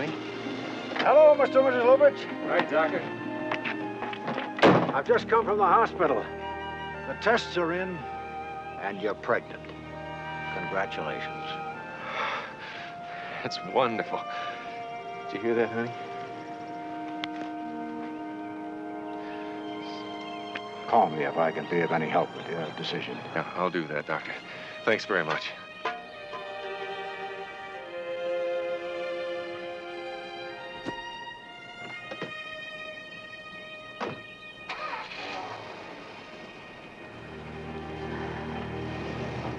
Honey. Hello, Mr. and Mrs. Lubitsch. Right, Doctor. I've just come from the hospital. The tests are in, and you're pregnant. Congratulations. That's wonderful. Did you hear that, honey? Call me if I can be of any help with your decision. Yeah, I'll do that, Doctor. Thanks very much.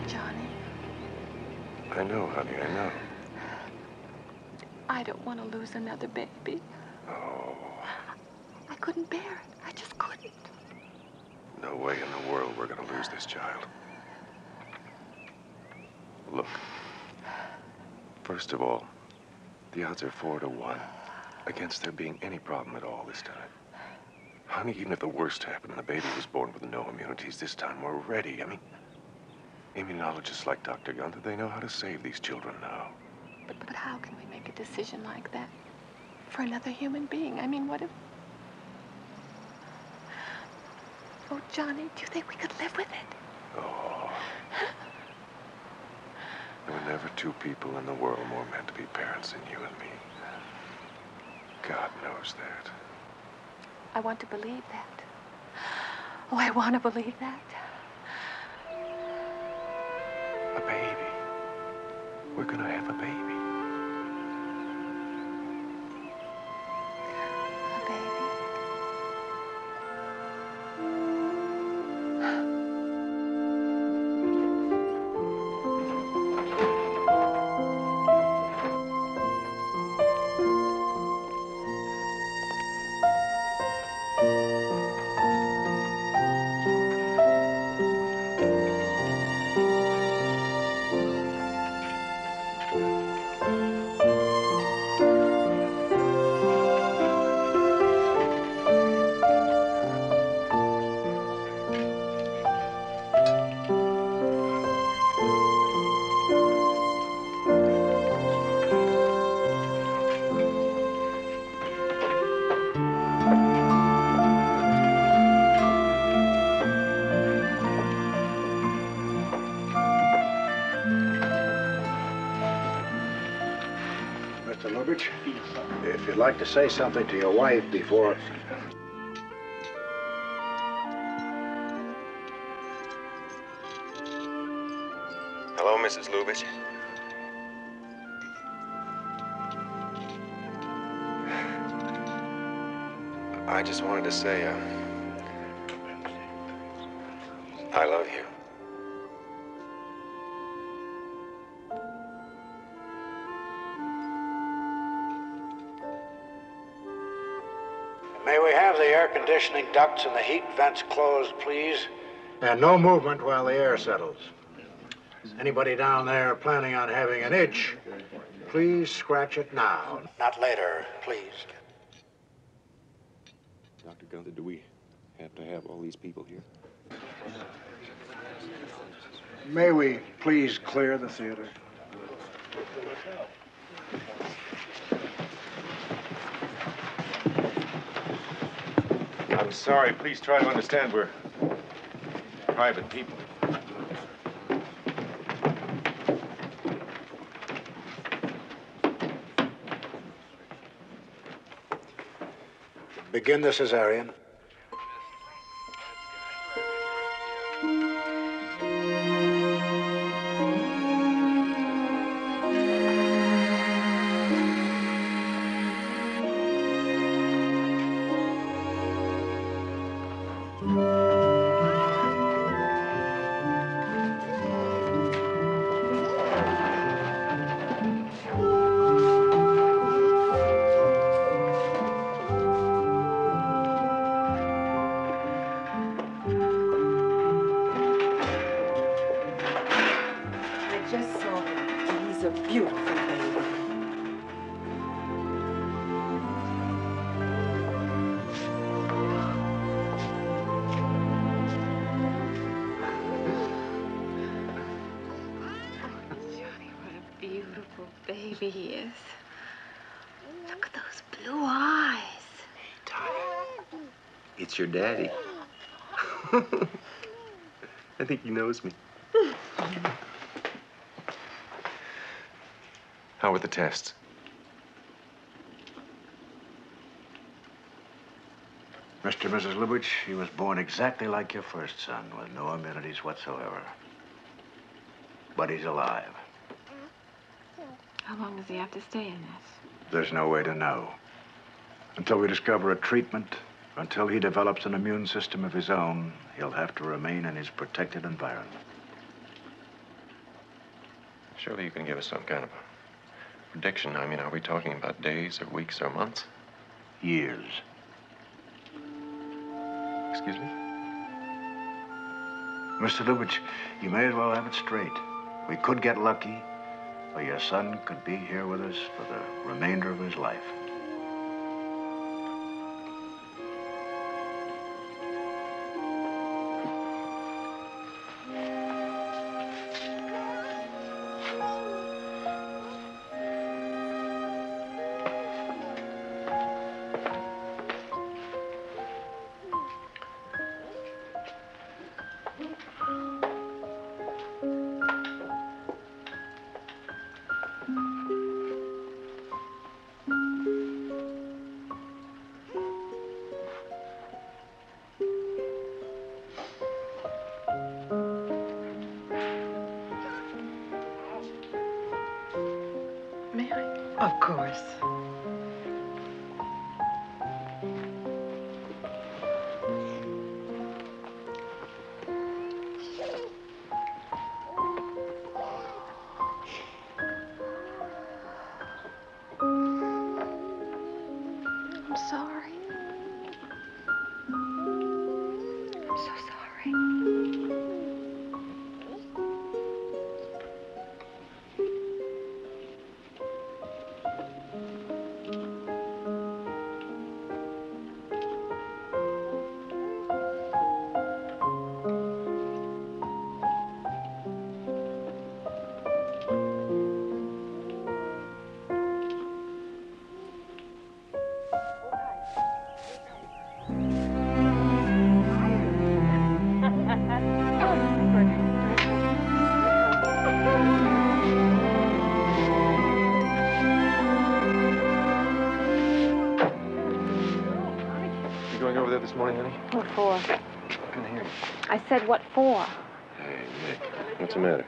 Johnny. I know, honey, I know. I don't want to lose another baby. Oh. I couldn't bear it. I just couldn't. No way in the world we're going to lose this child. Look, first of all, the odds are 4 to 1 against there being any problem at all this time. Honey, even if the worst happened and the baby was born with no immunities this time, we're ready. I mean, immunologists like Dr. Gunther, they know how to save these children now. But how can we make a decision like that for another human being? I mean, what if... Oh, Johnny, do you think we could live with it? Oh. There were never two people in the world more meant to be parents than you and me. God knows that. I want to believe that. Oh, I want to believe that. A baby. We're going to have a baby. If you'd like to say something to your wife before... Hello, Mrs. Lubitsch. I just wanted to say, I love you. Conditioning ducts and the heat vents closed, please. And no movement while the air settles. Anybody down there planning on having an itch, please scratch it now. Not later, please. Dr. Gunther, do we have to have all these people here? May we please clear the theater? I'm sorry, please try to understand we're private people. Begin the cesarean. Baby he is. It's your daddy. I think he knows me. How were the tests? Mr. and Mrs. Lubitsch, he was born exactly like your first son, with no amenities whatsoever. But he's alive. How long does he have to stay in this? There's no way to know. Until we discover a treatment, until he develops an immune system of his own, he'll have to remain in his protected environment. Surely you can give us some kind of a prediction. I mean, are we talking about days or weeks or months? Years. Excuse me? Mr. Lubitsch, you may as well have it straight. We could get lucky, or your son could be here with us for the remainder of his life. What for? I couldn't hear you. I said, what for? Hey, Nick, what's the matter?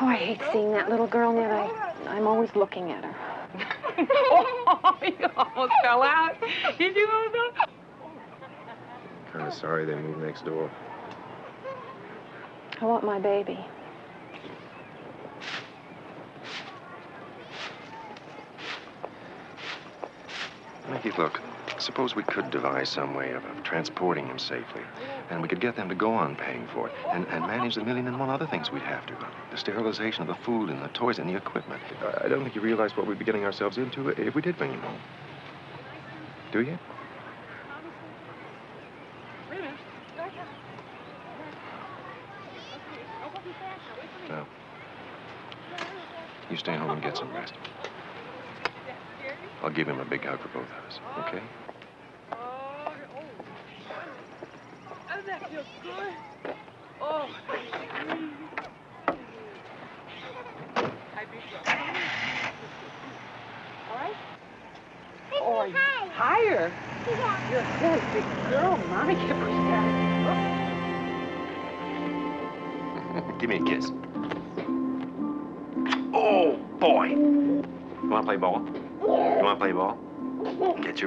Oh, I hate seeing that little girl near that. I'm always looking at her. Oh, you almost fell out. Did you almost? I'm kind of sorry they moved next door. I want my baby. Nicky, look. Suppose we could devise some way of transporting him safely, and we could get them to go on paying for it, and manage the million and one other things we'd have to. The sterilization of the food and the toys and the equipment. I don't think you realize what we'd be getting ourselves into if we did bring him home. Do you? No. You stay home and get some rest. I'll give him a big hug for both of us, okay?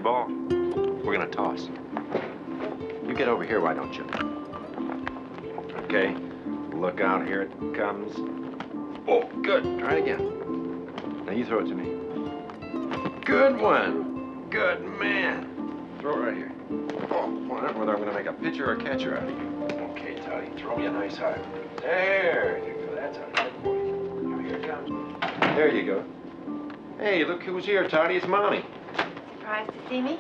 Ball. We're gonna toss. You get over here, why don't you? Okay. Look out, here it comes. Oh, good. Try it again. Now you throw it to me. Good one. Good man. Throw it right here. Oh, I don't know whether I'm gonna make a pitcher or a catcher out of you. Okay, Toddy, throw me a nice high. There you go. That's a good boy. Now here it comes. There you go. Hey, look who's here, Toddy. It's Mommy. Surprised to see me?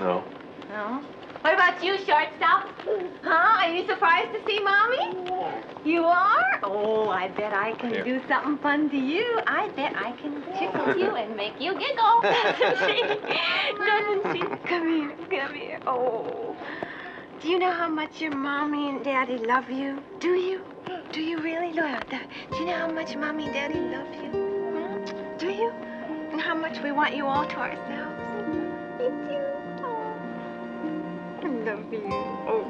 No. No? What about you, short stuff? Huh? Are you surprised to see Mommy? You are? Oh, I bet I can do something fun to you. I bet I can tickle you and make you giggle. Doesn't she? Doesn't she? Come Come here. Oh, do you know how much your mommy and daddy love you? Do you? Do you really? Look, do you know how much mommy and daddy love you? Hmm? Do you? And how much we want you all to ourselves? Me too. Oh, I love you. Oh,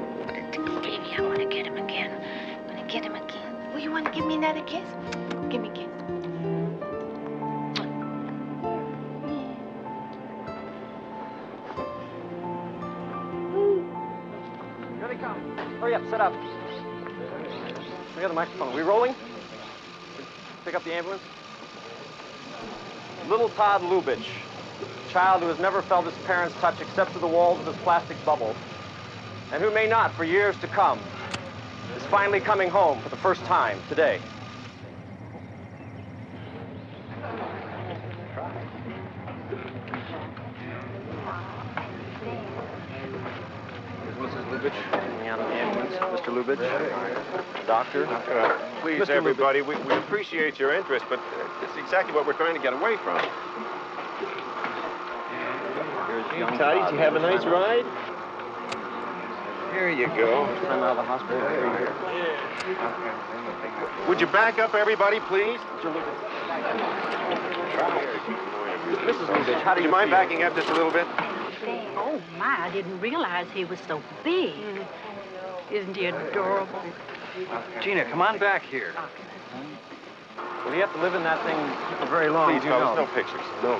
baby, I want to get him again. I want to get him again. Oh, you want to give me another kiss? Give me a kiss. Hurry up, set up. We got the microphone. Are we rolling? Pick up the ambulance. Little Todd Lubitsch, child who has never felt his parents' touch except through the walls of his plastic bubble, and who may not for years to come, is finally coming home for the first time today. Mr. Lubitsch, doctor. Please, Mr. everybody, we appreciate your interest, but it's exactly what we're trying to get away from. Hey, Toddy, did you have a nice ride? Here you go. I'm out of the hospital. Yeah. Would you back up, everybody, please? Mrs. Lubitsch, how do you mind backing up just a little bit? Oh, my, I didn't realize he was so big. Isn't he adorable? Gina, come on back here. Well, you have to live in that thing for very long. Please, no, no pictures. No.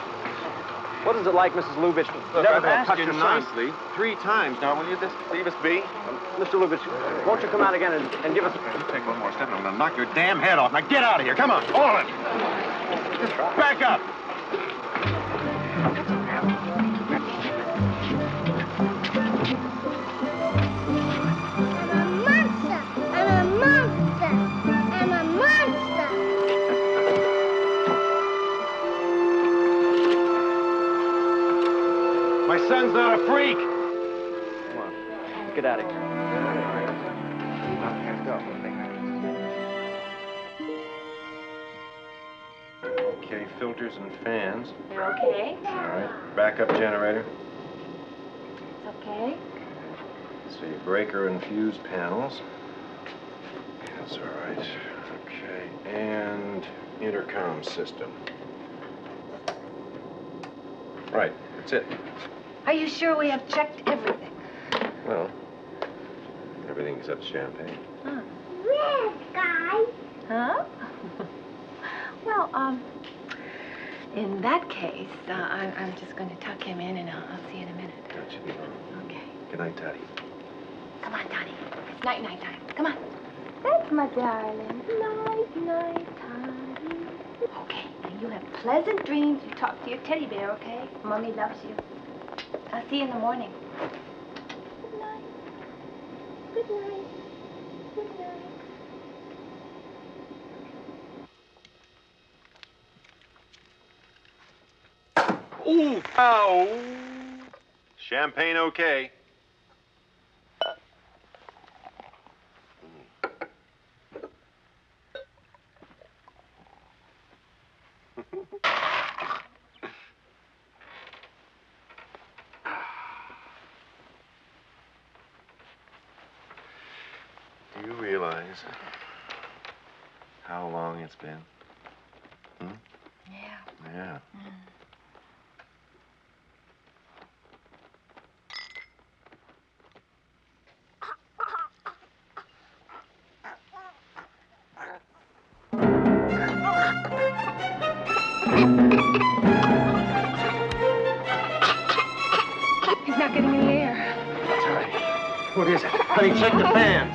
What is it like, Mrs. Lubitsch? Look, I've asked you nicely 3 times. Now, will you just leave us be? Mr. Lubitsch, won't you come out again and give us a... Take one more step and I'm going to knock your damn head off. Now, get out of here. Come on, all of you. Just back up. My son's not a freak. Come on, get out of here. Okay, filters and fans. You're okay. All right, backup generator. It's okay. So your breaker and fuse panels. That's all right. Okay, and intercom system. Right, that's it. Are you sure we have checked everything? Well, everything except champagne. Huh. Red guy. Huh? Well, in that case, I'm just going to tuck him in, and I'll see you in a minute. Gotcha. Okay. Good night, Toddy. Come on, Toddy. It's night-night time. Come on. That's my darling. Night-night time. Okay. Now you have pleasant dreams. You talk to your teddy bear, okay? Mommy loves you. I'll see you in the morning. Good night. Good night. Good night. Ooh! Ow! Champagne okay. Do you realize how long it's been? Hmm? Yeah. Yeah. Mm. He's not getting any air. That's all right. What is it? Honey, check the fans.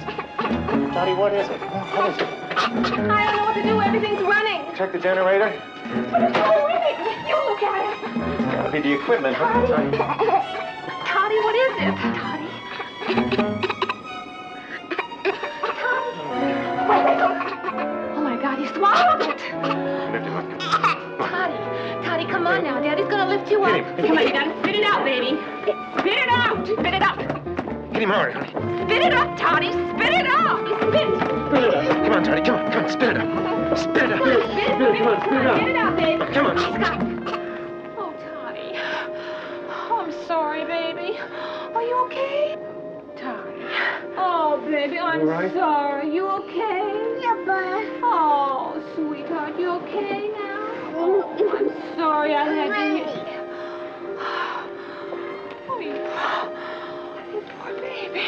Toddy, what is it? What is it? I don't know what to do. Everything's running. Check the generator. But it's all running. You look at it. It's got to be the equipment, huh, Toddy? Toddy, what is it? Toddy. Toddy. Oh, my God. He swallowed it. Lift him up. Toddy. Toddy, come on now. Daddy's going to lift you up. Come on, you got to spit it out, baby. Spit it out. Spit it out. Get him hard, honey. Spit it up, Toddy. Spit it up. Spit. Spit it up. Come on, Toddy. Come on. Come on. Spit it up. Spit it up. Come on, spit it up. Come on, spit it up. Get it out, babe. Come on. Oh, Toddy. Oh, I'm sorry. sorry, baby. Are you okay? Todd. Oh, baby, I'm sorry. You okay? Yeah, Buzz. Oh, sweetheart, you okay now? Oh, I'm sorry I had to... Oh, you poor baby.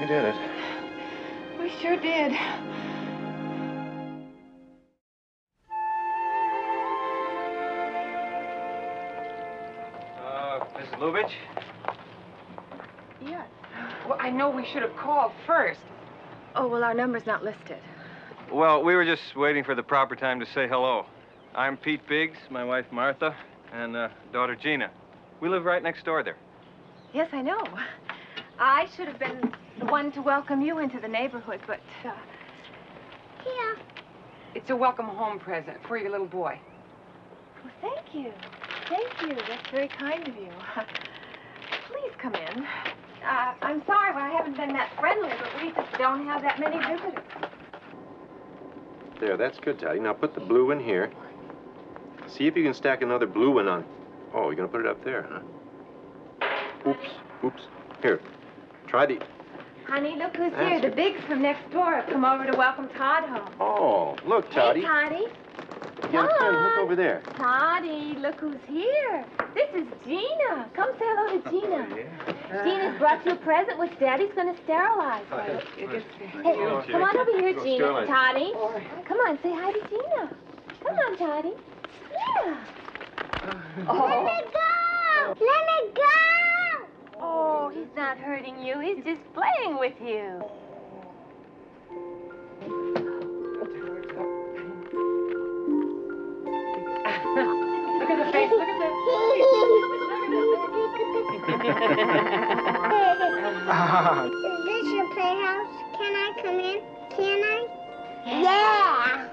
We did it. We sure did. Mrs. Lubitsch? Yes. Well, I know we should have called first. Oh, well, our number's not listed. Well, we were just waiting for the proper time to say hello. I'm Pete Biggs, my wife Martha, and daughter Gina. We live right next door there. Yes, I know. I should have been the one to welcome you into the neighborhood, but... yeah. It's a welcome home present for your little boy. Well, thank you. Thank you. That's very kind of you. Please come in. I'm sorry when I haven't been that friendly, but we just don't have that many visitors. There, that's good, Toddy. Now put the blue one here. See if you can stack another blue one on. Oh, you're going to put it up there, huh? Oops. Oops. Here. Try the... Honey, look who's here. The Biggs from next door have come over to welcome Todd home. Oh, look, Toddy. Hey, Toddy. Yeah, Todd. Look over there. Toddy, look who's here. This is Gina. Come say hello to Gina. Oh, yeah. Gina's brought you a present which Daddy's going to sterilize. Oh, yeah. Hey, come on over here, Gina. Toddy. Come on, say hi to Gina. Come on, Toddy. Yeah. Oh. Let me go! Let me go! Oh, he's not hurting you. He's just playing with you. Look at the face. Look at the face. Is this your playhouse? Can I come in? Can I? Yeah.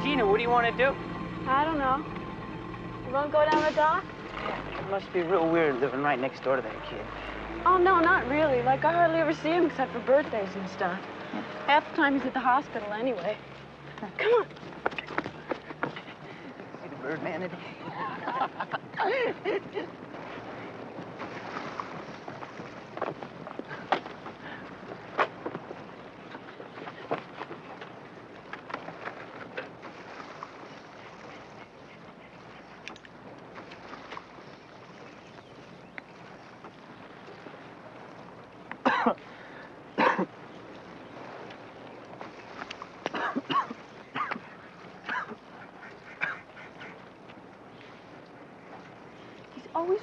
Gina, what do you want to do? I don't know. You want to go down the dock? Yeah, it must be real weird living right next door to that kid. Oh, no, not really. Like, I hardly ever see him except for birthdays and stuff. Yeah. Half the time he's at the hospital anyway. Come on. See the bird manatee.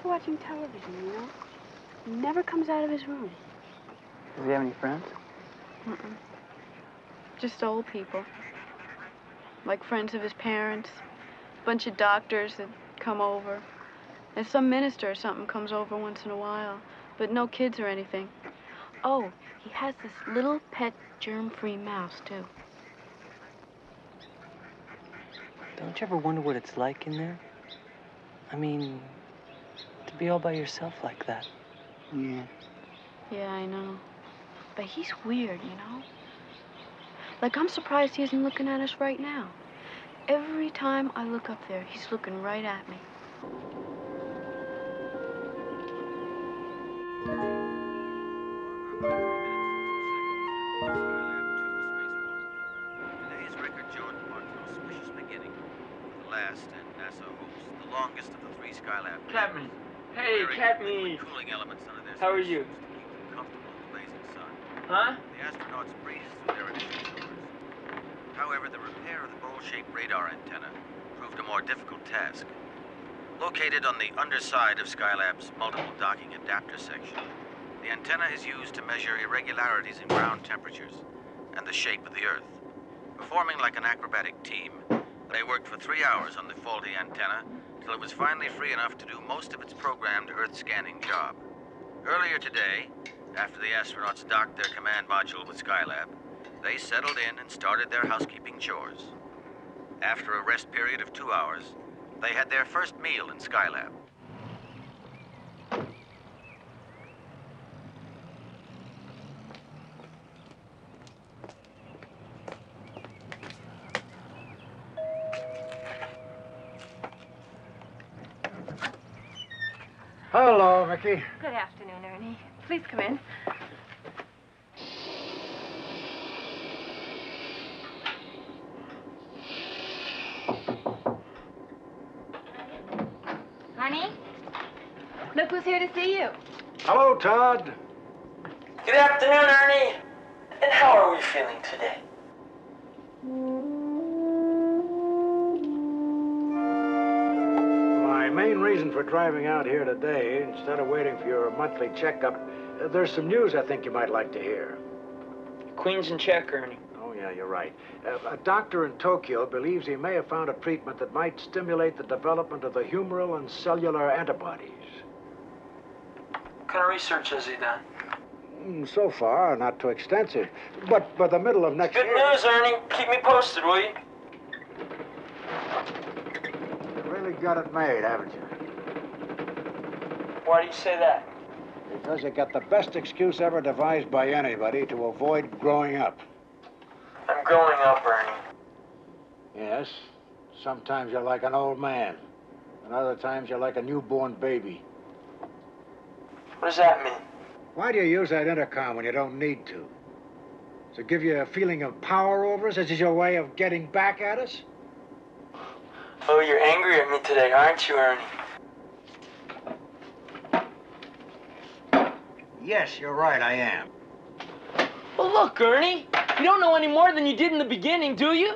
Watching television, you know? He never comes out of his room. Does he have any friends? Mm-mm. Just old people. Like friends of his parents. A bunch of doctors that come over. And some minister or something comes over once in a while. But no kids or anything. Oh, he has this little pet germ-free mouse, too. Don't you ever wonder what it's like in there? I mean... be all by yourself like that. Yeah. Yeah, I know. But he's weird, you know? Like, I'm surprised he isn't looking at us right now. Every time I look up there, he's looking right at me. Auspicious beginning. The last in NASA hopes, the longest of the three Skylab. Captain. Hey, Captain. Cooling elements under their how are you? To keep them comfortable in the blazing sun. Huh? The astronauts breezed through their initial shores. However, the repair of the bowl-shaped radar antenna proved a more difficult task. Located on the underside of Skylab's multiple docking adapter section, the antenna is used to measure irregularities in ground temperatures and the shape of the Earth. Performing like an acrobatic team, they worked for 3 hours on the faulty antenna till it was finally free enough to do most of its programmed Earth scanning job. Earlier today, After the astronauts docked their command module with Skylab, they settled in and started their housekeeping chores. After a rest period of 2 hours, they had their first meal in Skylab. Hello, Mickey. Good afternoon, Ernie. Please come in. Honey? Look who's here to see you. Hello, Todd. Good afternoon, Ernie. And how are we feeling today? Reason for driving out here today, instead of waiting for your monthly checkup, there's some news I think you might like to hear. Queen's in check, Ernie. Oh, yeah, you're right. A doctor in Tokyo believes he may have found a treatment that might stimulate the development of the humoral and cellular antibodies. What kind of research has he done? So far, not too extensive. But by the middle of next year... Good news, Ernie. Keep me posted, will you? You really got it made, haven't you? Why do you say that? Because I got the best excuse ever devised by anybody to avoid growing up. I'm growing up, Ernie. Yes. Sometimes you're like an old man. And other times you're like a newborn baby. What does that mean? Why do you use that intercom when you don't need to? Does it give you a feeling of power over us? Is this your way of getting back at us? Oh, you're angry at me today, aren't you, Ernie? Yes, you're right, I am. Well, look, Ernie, you don't know any more than you did in the beginning, do you?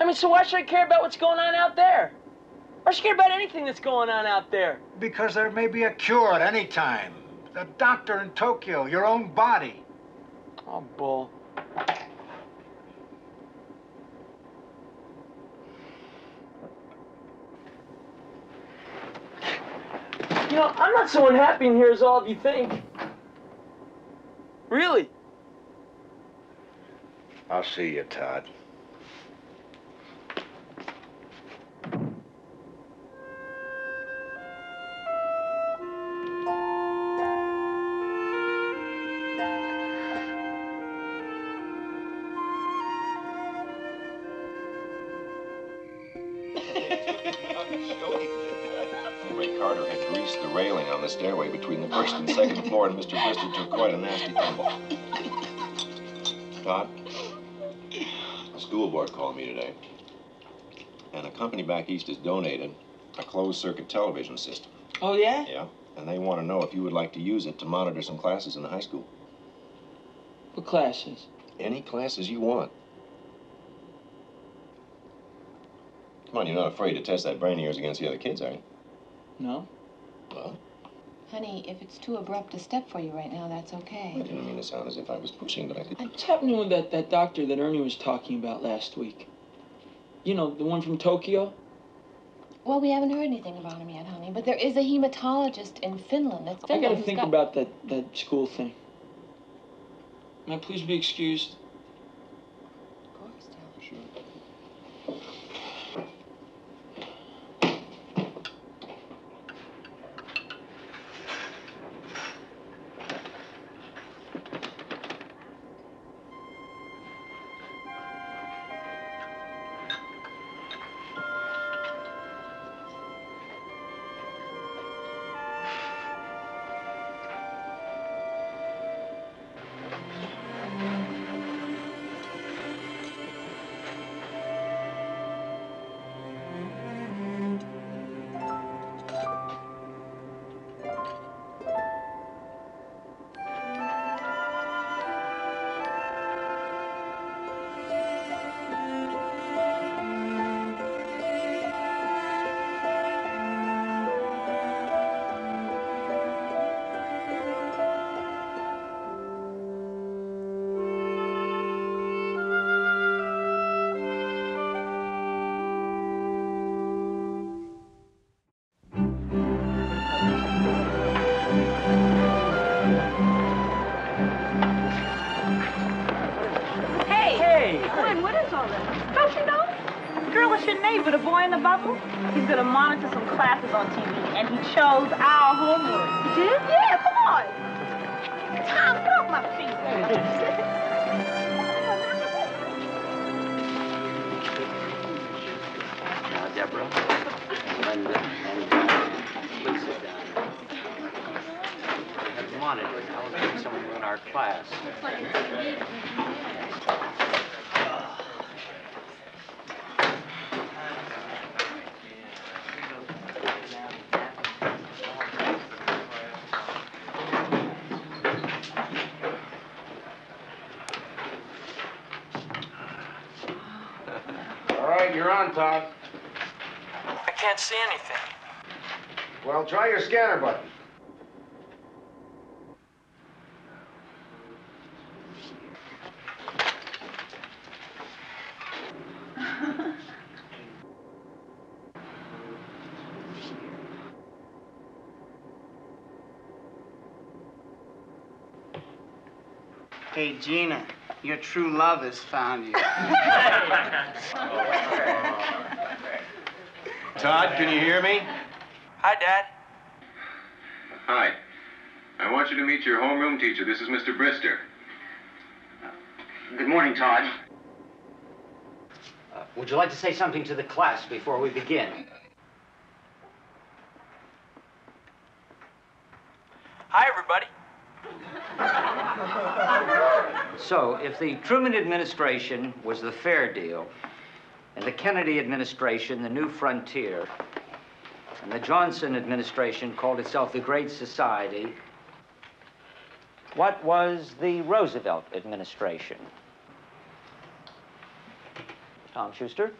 I mean, so why should I care about what's going on out there? Why should I care about anything that's going on out there? Because there may be a cure at any time. The doctor in Tokyo, your own body. Oh, bull. You know, I'm not so unhappy in here as all of you think. Really. I'll see you, Todd. Stairway between the first and second floor, and Mr. Bristol took quite a nasty tumble. Todd, the school board called me today, and a company back east has donated a closed-circuit television system. Oh, yeah? Yeah, and they want to know if you would like to use it to monitor some classes in the high school. What classes? Any classes you want. Come on, you're not afraid to test that brain of yours against the other kids, are you? No. Well... Honey, if it's too abrupt a step for you right now, that's okay. I didn't mean to sound as if I was pushing, but I did. What's happening with that doctor that Ernie was talking about last week? You know, the one from Tokyo? Well, we haven't heard anything about him yet, honey, but there is a hematologist in Finland. That's Finland. I gotta think about that school thing. May I please be excused? Of course, Dad. Sure. all that. Don't you know? The girl is your neighbor, the boy in the bubble. He's going to monitor some classes on TV, and he chose our homework. He did? Yeah, come on. Tom, get off my feet. Deborah, Linda, and please sit down. I wanted someone in our class. All right, you're on, Todd. I can't see anything. Well, try your scanner button. Hey, Gina, your true love has found you. Todd, can you hear me? Hi, Dad. Hi. I want you to meet your homeroom teacher. This is Mr. Brister. Good morning, Todd. Would you like to say something to the class before we begin? Hi, everybody. So, if the Truman administration was the fair deal, and the Kennedy administration, the New Frontier, and the Johnson administration called itself the Great Society, what was the Roosevelt administration? Tom Schuster?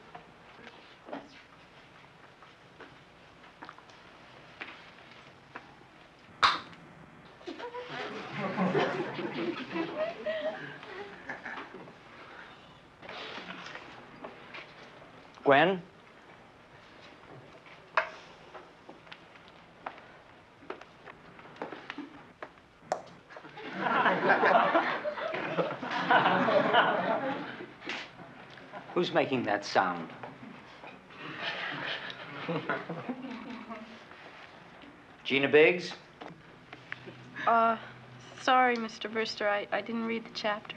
Gwen? Who's making that sound? Gina Biggs? Sorry, Mr. Brister, I didn't read the chapter.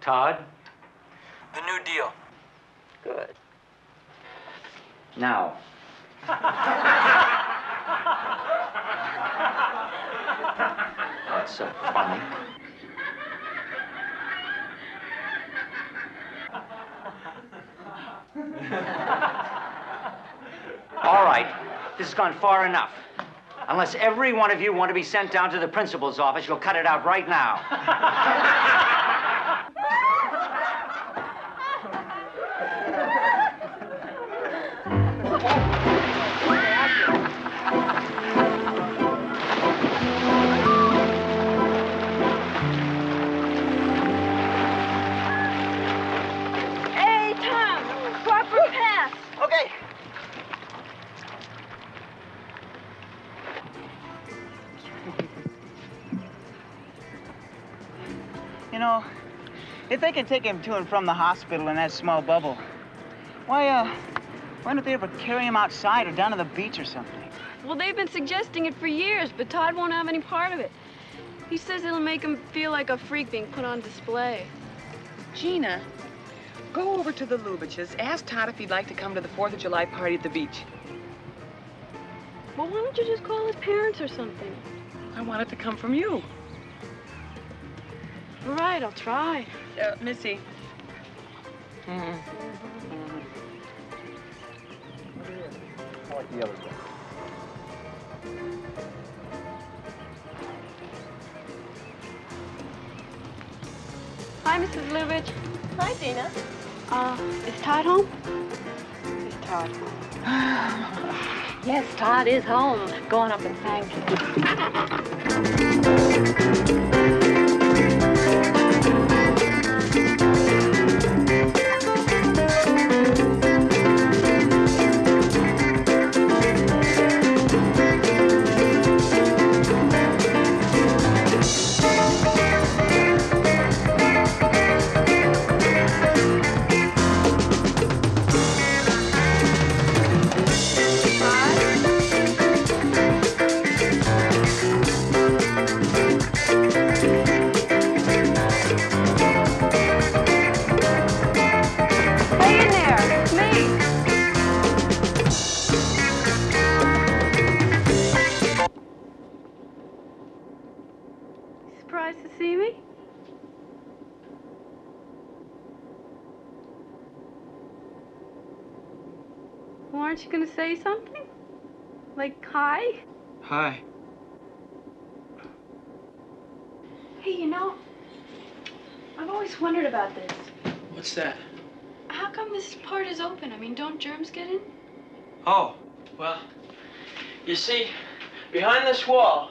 Todd? The New Deal. Good. Now. That's so funny. All right. This has gone far enough. Unless every one of you want to be sent down to the principal's office, you'll cut it out right now. If they can take him to and from the hospital in that small bubble, why don't they ever carry him outside or down to the beach or something? Well, they've been suggesting it for years, but Todd won't have any part of it. He says it'll make him feel like a freak being put on display. Gina, go over to the Lubitsch's, ask Todd if he'd like to come to the 4th of July party at the beach. Well, why don't you just call his parents or something? I want it to come from you. All right, I'll try. Missy. Hi, Mrs. Lubitsch. Hi, Gina. Is Todd home? Is Todd home? Yes, Todd is home. Go on up and thank you. surprised to see me? Well, aren't you going to say something? Like, hi? Hi. Hey, you know, I've always wondered about this. What's that? How come this part is open? I mean, don't germs get in? Oh, well, you see, behind this wall,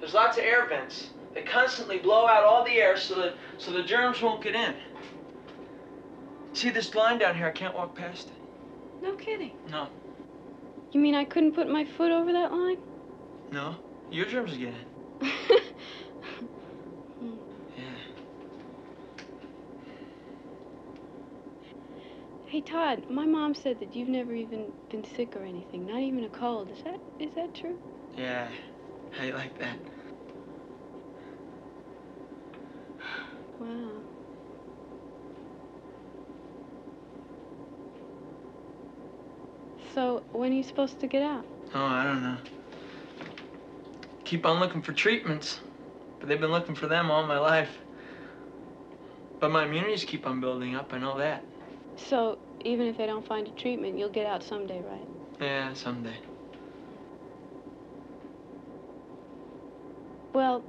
there's lots of air vents. They constantly blow out all the air so the germs won't get in. See this line down here? I can't walk past it. No kidding. No. You mean I couldn't put my foot over that line? No. Your germs will get in. Yeah. Hey, Todd, my mom said that you've never even been sick or anything, not even a cold. Is that true? Yeah. How you like that? Wow. So, when are you supposed to get out? Oh, I don't know. Keep on looking for treatments, but they've been looking for them all my life. But my immunities keep on building up, I know that. So, even if they don't find a treatment, you'll get out someday, right? Yeah, someday. Well,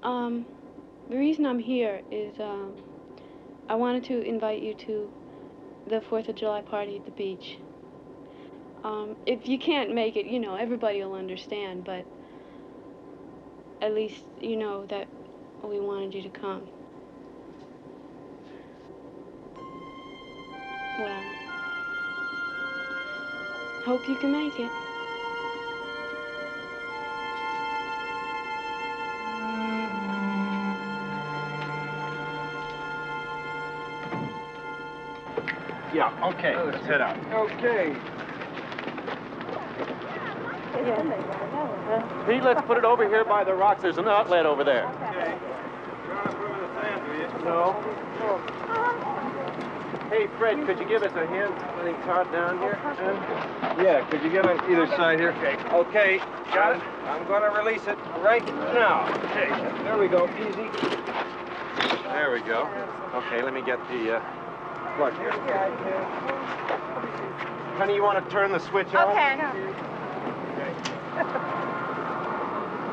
the reason I'm here is, I wanted to invite you to the 4th of July party at the beach. If you can't make it, you know, everybody will understand, but at least you know that we wanted you to come. Well, hope you can make it. Yeah, okay, let's head out. Okay. Pete, let's put it over here by the rocks. There's an outlet over there. Okay. You're not moving the sand, do you? No. Hey, Fred, could you give us a hand letting Todd down here? Yeah, could you give us either side here? Okay. Okay, got it. I'm going to release it right now. Okay, there we go. Easy. There we go. Okay, let me get the plug here. Honey, you want to turn the switch on? Okay, I know.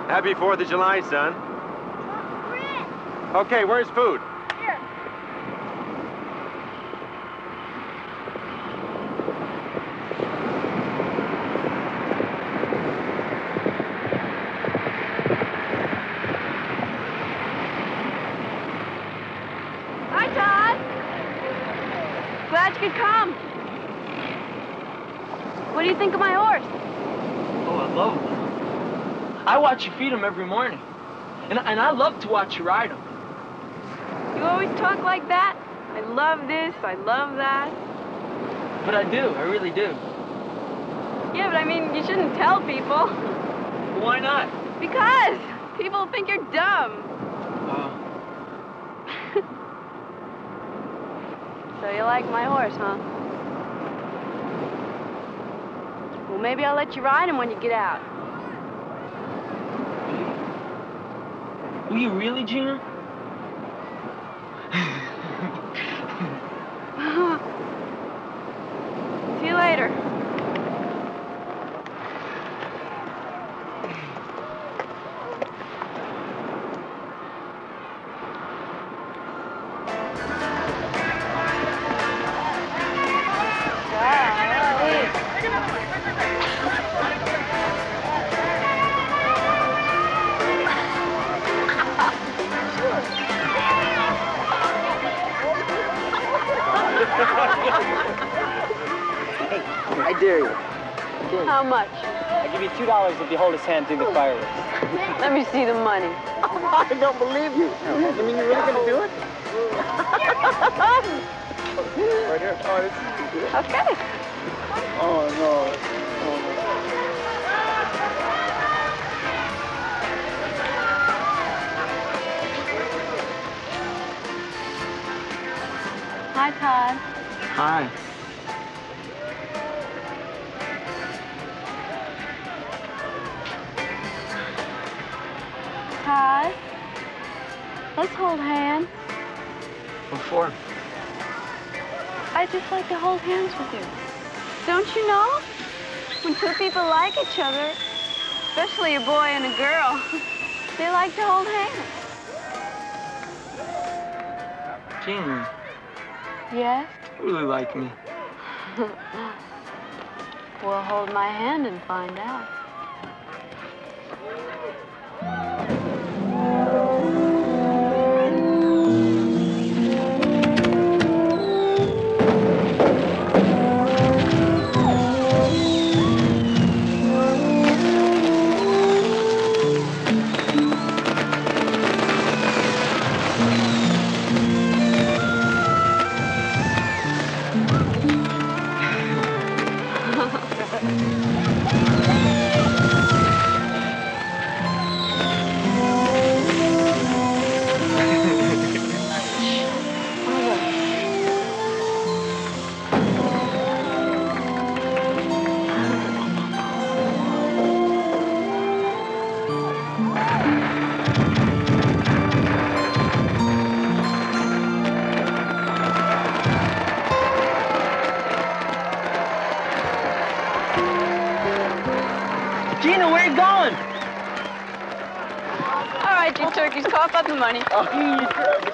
Happy 4th of July, son. Okay, where's food? Here. Hi, Todd. Glad you could come. What do you think of my horse? Oh, I love him. I watch you feed them every morning, and I love to watch you ride them. You always talk like that. I love this, I love that. But I do, I really do. Yeah, but I mean, you shouldn't tell people. Why not? Because people think you're dumb. Oh. So you like my horse, huh? Well, maybe I'll let you ride him when you get out. Will you really, Gina? See you later. How much? I'll give you $2 if you hold his hand through the fireworks. Let me see the money. I don't believe you. You mean you're really gonna do it? Right here. Oh, this is good. Okay. Oh no. Oh no. Hi, Todd. Hi. Todd? Let's hold hands. What for? I'd just like to hold hands with you. Don't you know? When two people like each other, especially a boy and a girl, they like to hold hands. Gina. Yes? You really like me. Well, hold my hand and find out. Up the money. Oh,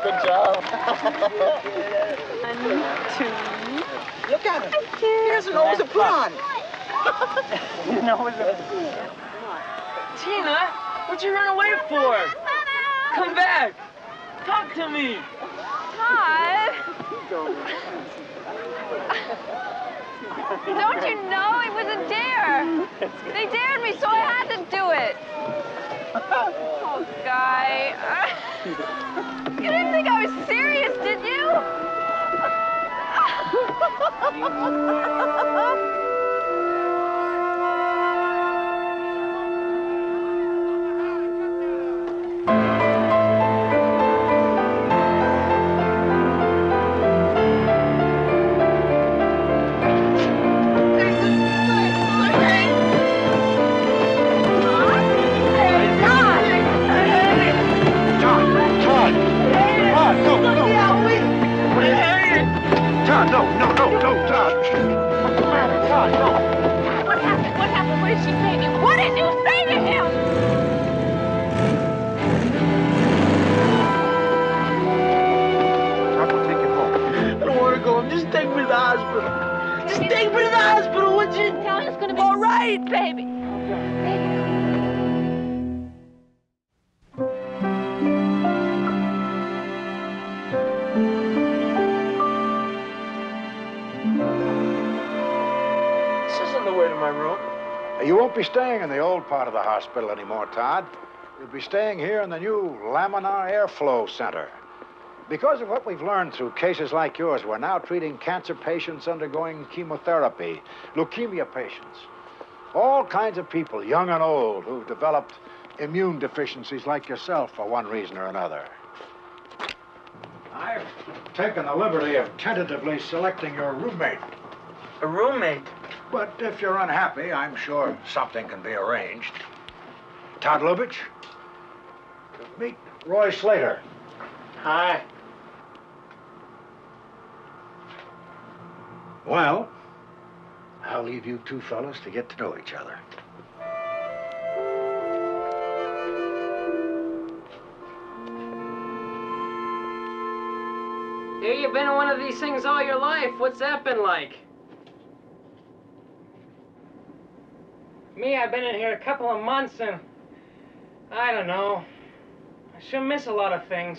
good job. One, two. Look at him. Here's an nose applause. Tina, what'd you run away for? Come back. Talk to me. Todd. Don't you know it was a dare? They dared me, so I had to do it. Oh, guy. You didn't think I was serious, did you? Staying in the old part of the hospital anymore, Todd. You'll be staying here in the new laminar airflow center. Because of what we've learned through cases like yours, we're now treating cancer patients undergoing chemotherapy, leukemia patients, all kinds of people, young and old, who've developed immune deficiencies like yourself for one reason or another. I've taken the liberty of tentatively selecting your roommate. A roommate? But if you're unhappy, I'm sure something can be arranged. Todd Lubitsch, meet Roy Slater. Hi. Well, I'll leave you two fellas to get to know each other. Here you've been in one of these things all your life. What's that been like? Me, I've been in here a couple of months and I don't know. I sure miss a lot of things.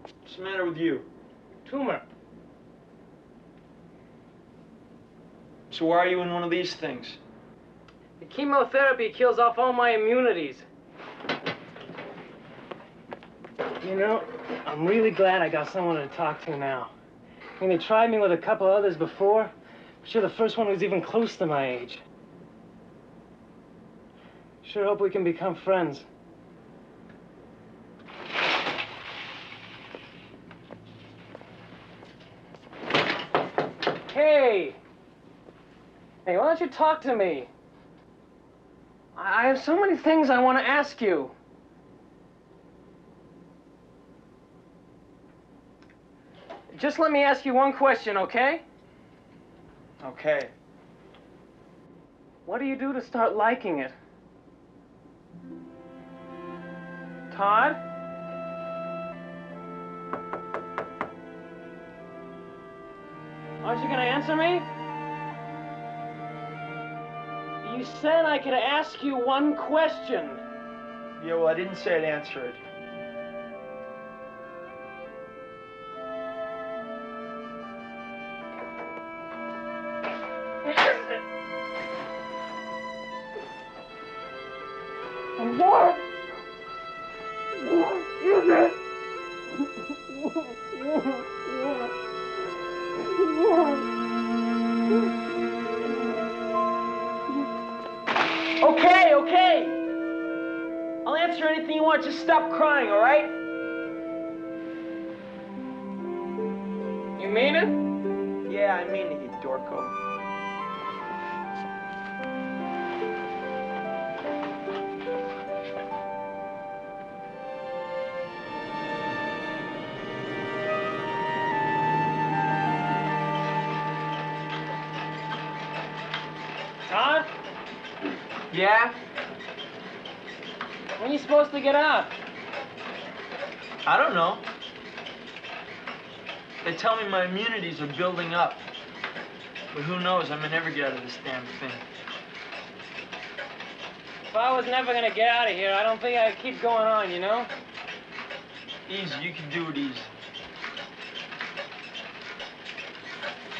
What's the matter with you? Tumor. So why are you in one of these things? The chemotherapy kills off all my immunities. You know, I'm really glad I got someone to talk to now. I mean, they tried me with a couple others before, but you're the first one who's even close to my age. Sure hope we can become friends. Hey! Hey, why don't you talk to me? I have so many things I want to ask you. Just let me ask you one question, okay? Okay. What do you do to start liking it? Todd? Aren't you gonna answer me? You said I could ask you one question. Yeah, well, I didn't say I'd answer it. Just stop crying, all right? You mean it? Yeah, I mean it, you dorko. Todd? Yeah? When are you supposed to get out? I don't know. They tell me my immunities are building up. But who knows? I may never get out of this damn thing. If I was never gonna get out of here, I don't think I'd keep going on, you know? Easy. You can do it easy.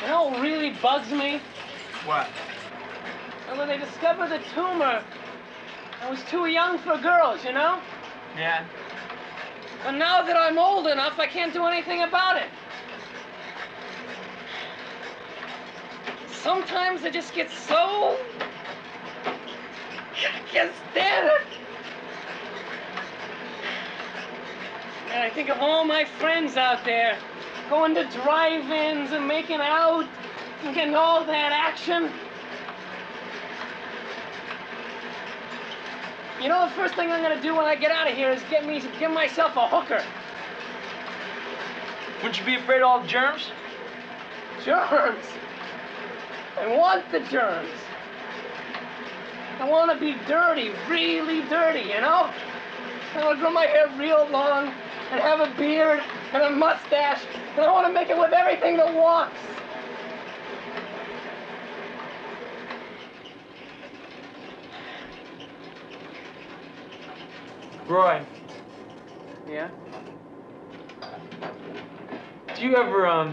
You know what really bugs me? What? When they discovered the tumor, I was too young for girls, you know? Yeah. But now that I'm old enough, I can't do anything about it. Sometimes I just get so... I can't stand it. And I think of all my friends out there, going to drive-ins and making out and getting all that action. You know, the first thing I'm gonna do when I get out of here is get myself a hooker. Wouldn't you be afraid of all the germs? Germs? I want the germs. I want to be dirty, really dirty, you know? I want to grow my hair real long and have a beard and a mustache, and I want to make it with everything that walks. Roy. Yeah? Do you ever,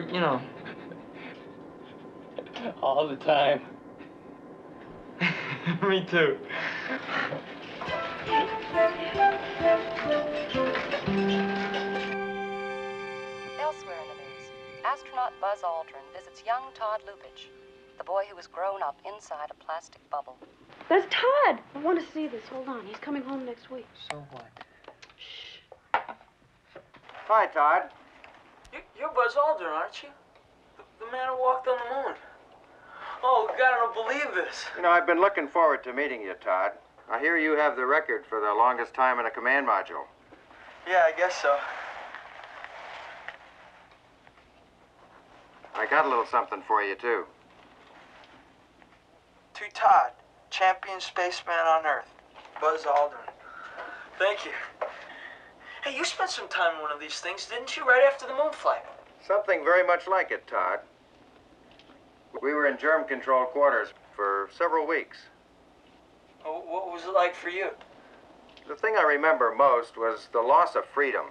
you know... All the time. Me too. Elsewhere in the news, astronaut Buzz Aldrin visits young Todd Lubitsch, the boy who was grown up inside a plastic bubble. There's Todd! I want to see this. Hold on. He's coming home next week. So what? Shh. Hi, Todd. You're Buzz Aldrin, aren't you? The man who walked on the moon. Oh, God, I don't believe this. You know, I've been looking forward to meeting you, Todd. I hear you have the record for the longest time in a command module. Yeah, I guess so. I got a little something for you, too. To Todd, champion spaceman on Earth, Buzz Aldrin. Thank you. Hey, you spent some time in one of these things, didn't you, right after the moon flight? Something very much like it, Todd. We were in germ-controlled quarters for several weeks. Oh, what was it like for you? The thing I remember most was the loss of freedom.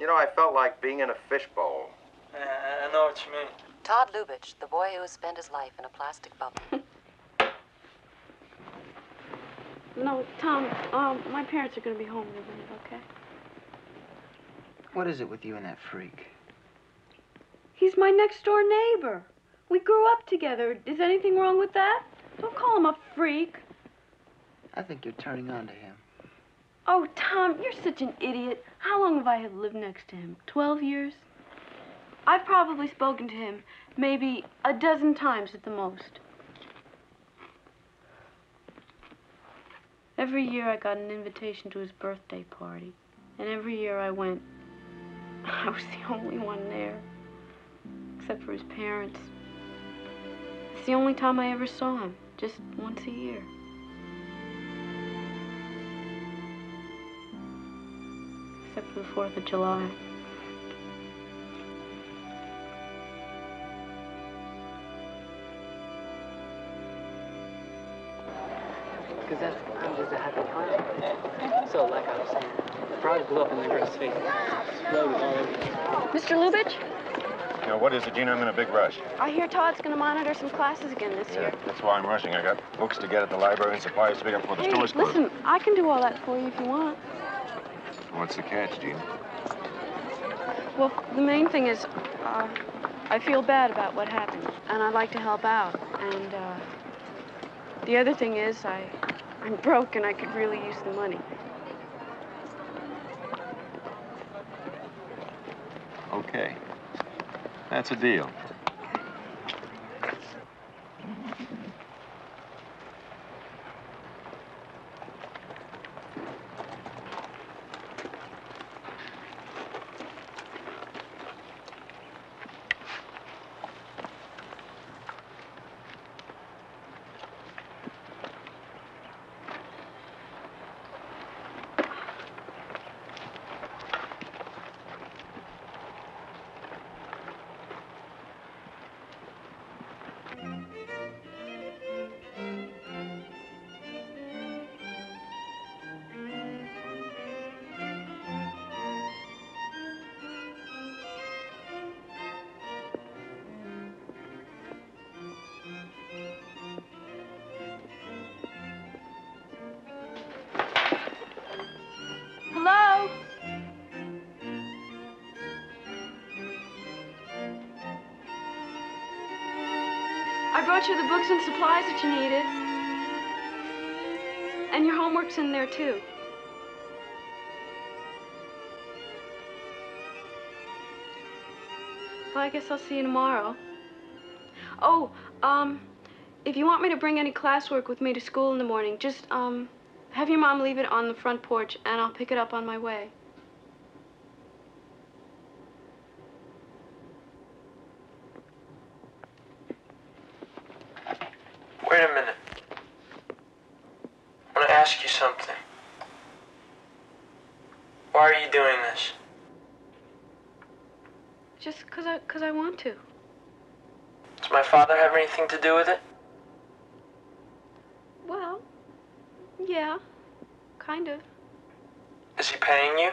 You know, I felt like being in a fishbowl. Yeah, I know what you mean. Todd Lubitsch, the boy who spent his life in a plastic bubble. No, Tom, my parents are going to be home with me, okay? What is it with you and that freak? He's my next-door neighbor. We grew up together. Is anything wrong with that? Don't call him a freak. I think you're turning on to him. Oh, Tom, you're such an idiot. How long have I lived next to him? 12 years? I've probably spoken to him maybe a dozen times at the most. Every year I got an invitation to his birthday party, and every year I went. I was the only one there, except for his parents. It's the only time I ever saw him, just once a year. Except for the 4th of July. Because I'm just a happy guy. So, like I was saying, the pride blew up in the girl's face. Mr. Lubitsch? You know, what is it, Gina? I'm in a big rush. I hear Todd's going to monitor some classes again this year. That's why I'm rushing. I got books to get at the library and supplies to pick up before the store's closed. Listen, I can do all that for you if you want. What's the catch, Gina? Well, the main thing is, I feel bad about what happened, and I'd like to help out. And the other thing is, I'm broke, and I could really use the money. Okay. That's a deal. I brought you the books and supplies that you needed. And your homework's in there, too. Well, I guess I'll see you tomorrow. Oh, if you want me to bring any classwork with me to school in the morning, just, have your mom leave it on the front porch, and I'll pick it up on my way. Because I want to. Does my father have anything to do with it? Well, yeah, kind of. Is he paying you?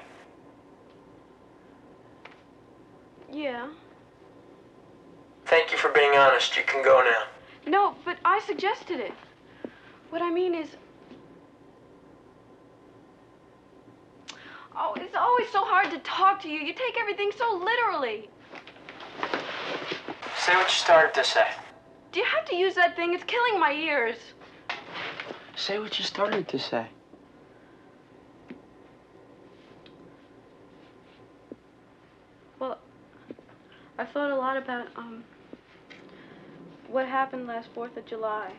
Yeah. Thank you for being honest. You can go now. No, but I suggested it. What I mean is... Oh, it's always so hard to talk to you. You take everything so literally. Say what you started to say. Do you have to use that thing? It's killing my ears. Say what you started to say. Well, I thought a lot about, what happened last 4th of July.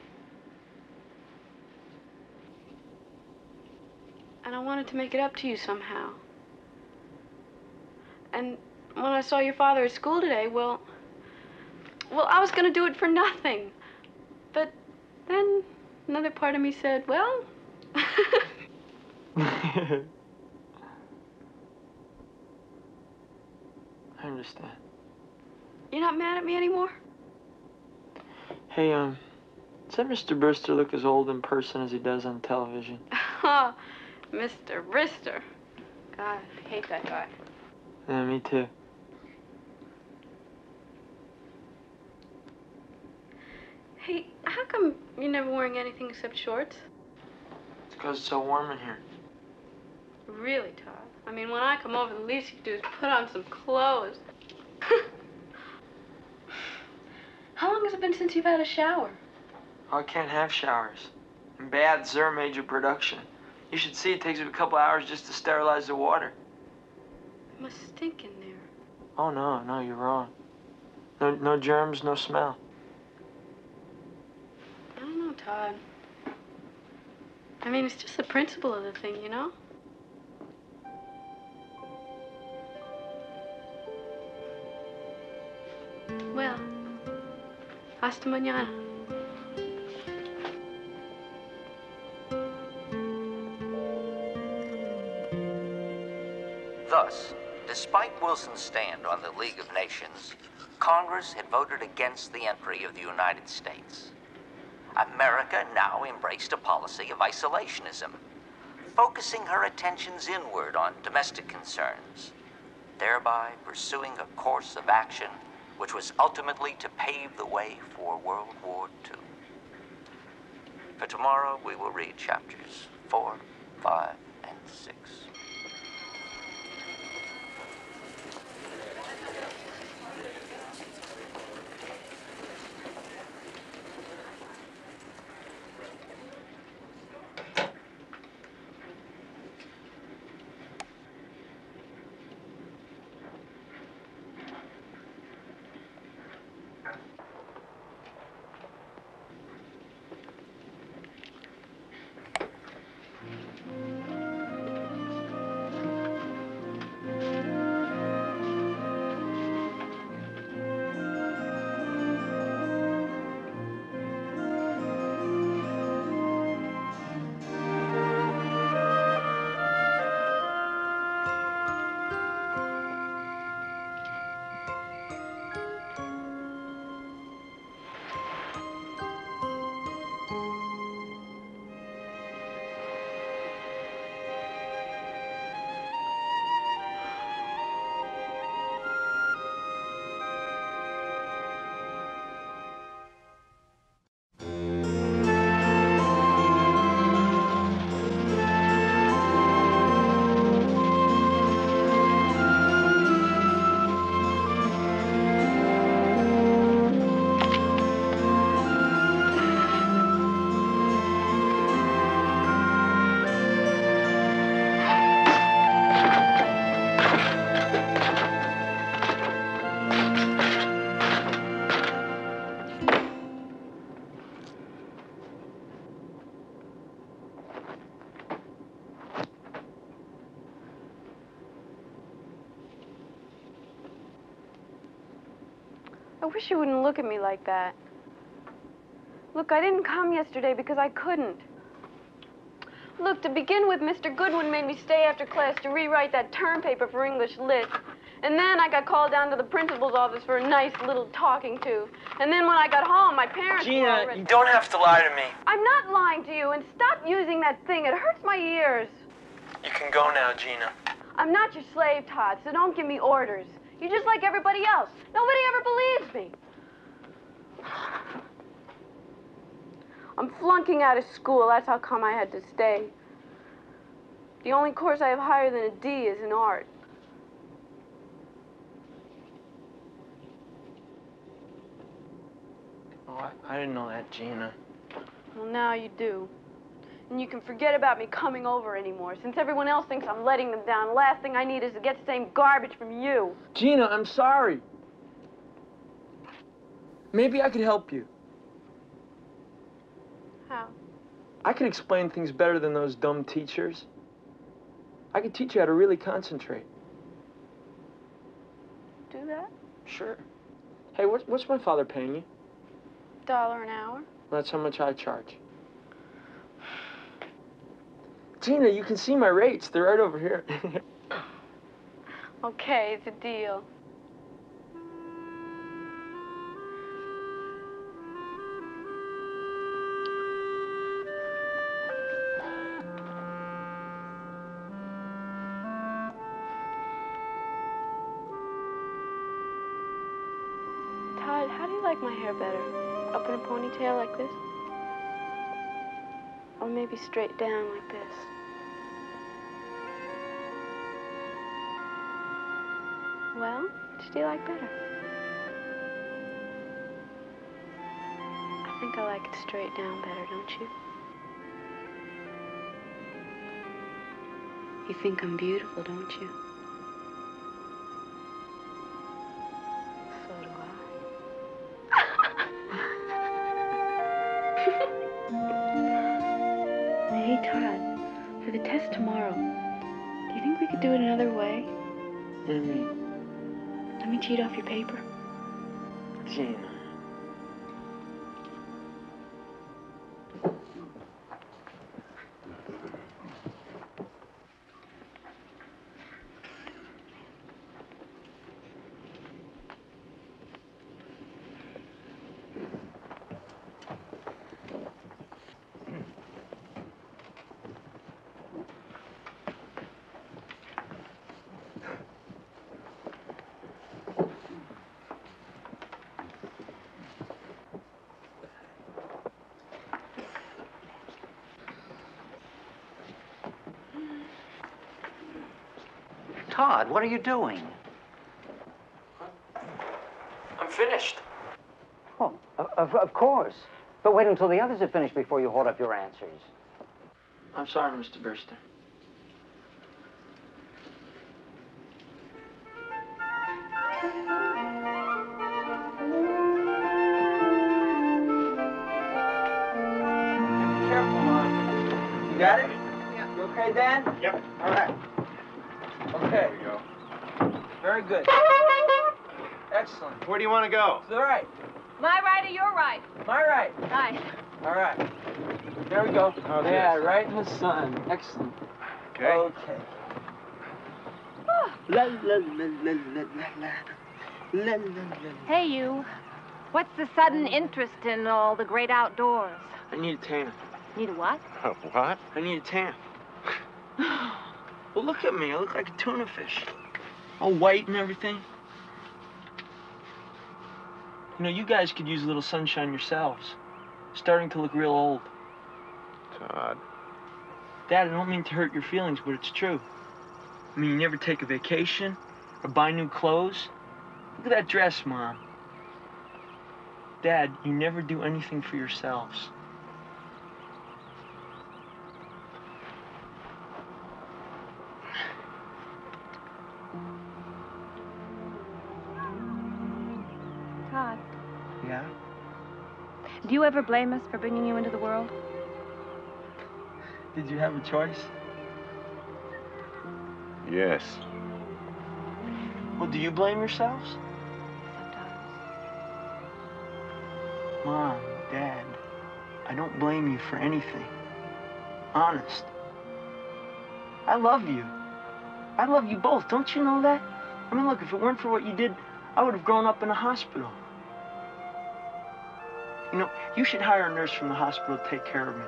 And I wanted to make it up to you somehow. And when I saw your father at school today, well, I was going to do it for nothing. But then another part of me said, well... I understand. You're not mad at me anymore? Hey, does that Mr. Brister look as old in person as he does on television? Oh, Mr. Brister. God, I hate that guy. Yeah, me too. Hey, how come you're never wearing anything except shorts? It's because it's so warm in here. Really, Todd? I mean, when I come over, the least you can do is put on some clothes. How long has it been since you've had a shower? Oh, I can't have showers. And baths are a major production. You should see, it takes a couple hours just to sterilize the water. It must stink in there. Oh, no, you're wrong. No germs, no smell. Todd, I mean, it's just the principle of the thing, you know? Well, hasta mañana. Thus, despite Wilson's stand on the League of Nations, Congress had voted against the entry of the United States. America now embraced a policy of isolationism, focusing her attentions inward on domestic concerns, thereby pursuing a course of action which was ultimately to pave the way for World War II. For tomorrow, we will read chapters 4, 5, and 6. I wish you wouldn't look at me like that. Look, I didn't come yesterday because I couldn't. Look, to begin with, Mr. Goodwin made me stay after class to rewrite that term paper for English Lit. And then I got called down to the principal's office for a nice little talking to. And then when I got home, my parents... Gina, you don't have to lie to me. I'm not lying to you, and stop using that thing. It hurts my ears. You can go now, Gina. I'm not your slave, Todd, so don't give me orders. You're just like everybody else. Nobody ever believes me. I'm flunking out of school. That's how come I had to stay. The only course I have higher than a D is in art. Oh, I didn't know that, Gina. Well, now you do. And you can forget about me coming over anymore. Since everyone else thinks I'm letting them down, the last thing I need is to get the same garbage from you. Gina, I'm sorry. Maybe I could help you. How? I can explain things better than those dumb teachers. I could teach you how to really concentrate. Do that? Sure. Hey, what's my father paying you? $1 an hour. That's how much I charge. Gina, you can see my rates. They're right over here. Okay, it's a deal. Todd, how do you like my hair better? Up in a ponytail like this? Or maybe straight down like this? Well, what do you like better? I think I like it straight down better, don't you? You think I'm beautiful, don't you? So do I. Hey, Todd, for the test tomorrow, do you think we could do it another way? What do you mean? Let me cheat off your paper. Gina. Todd, what are you doing? I'm finished. Oh, of course. But wait until the others are finished before you hold up your answers. I'm sorry, Mr. Burster. Be careful, Mom. You got it? Yeah. You okay, Dan? Yep. All right. Okay. There we go. Very good. Excellent. Where do you want to go? To the right. My right or your right? My right. Nice. All right. There we go. Okay. Yeah, right in the sun. Excellent. Okay. Okay. La la la la la la la la la. Hey, you. What's the sudden interest in all the great outdoors? I need a tan. Need a what? A what? I need a tan. Well, look at me. I look like a tuna fish. All white and everything. You know, you guys could use a little sunshine yourselves. Starting to look real old. Todd. Dad, I don't mean to hurt your feelings, but it's true. I mean, you never take a vacation or buy new clothes. Look at that dress, Mom. Dad, you never do anything for yourselves. Do you ever blame us for bringing you into the world? Did you have a choice? Yes. Well, do you blame yourselves? Sometimes. Mom, Dad, I don't blame you for anything. Honest. I love you. I love you both. Don't you know that? I mean, look, if it weren't for what you did, I would have grown up in a hospital. You know, you should hire a nurse from the hospital to take care of me.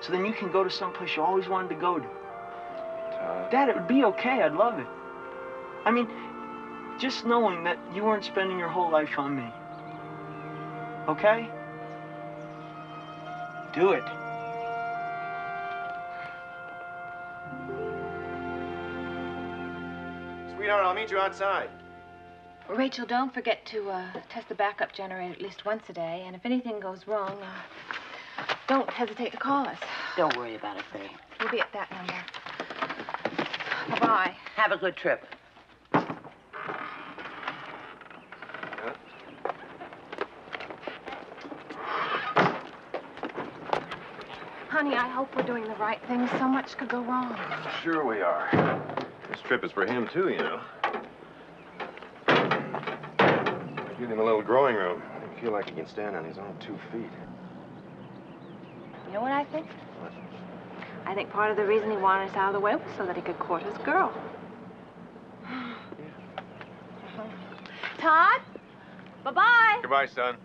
So then you can go to someplace you always wanted to go to. Todd. Dad, it would be okay. I'd love it. I mean, just knowing that you weren't spending your whole life on me. Okay? Do it. Sweetheart, I'll meet you outside. Rachel, don't forget to test the backup generator at least once a day. And if anything goes wrong, don't hesitate to call us. Don't worry about it, Faye. We'll be at that number. Bye-bye. Have a good trip. Honey, I hope we're doing the right thing. So much could go wrong. Sure we are. This trip is for him, too, you know. Give him a little growing room. I don't feel like he can stand on his own 2 feet. You know what I think? What? I think part of the reason he wanted us out of the way was so that he could court his girl. Yeah. Todd? Bye-bye. Goodbye, son.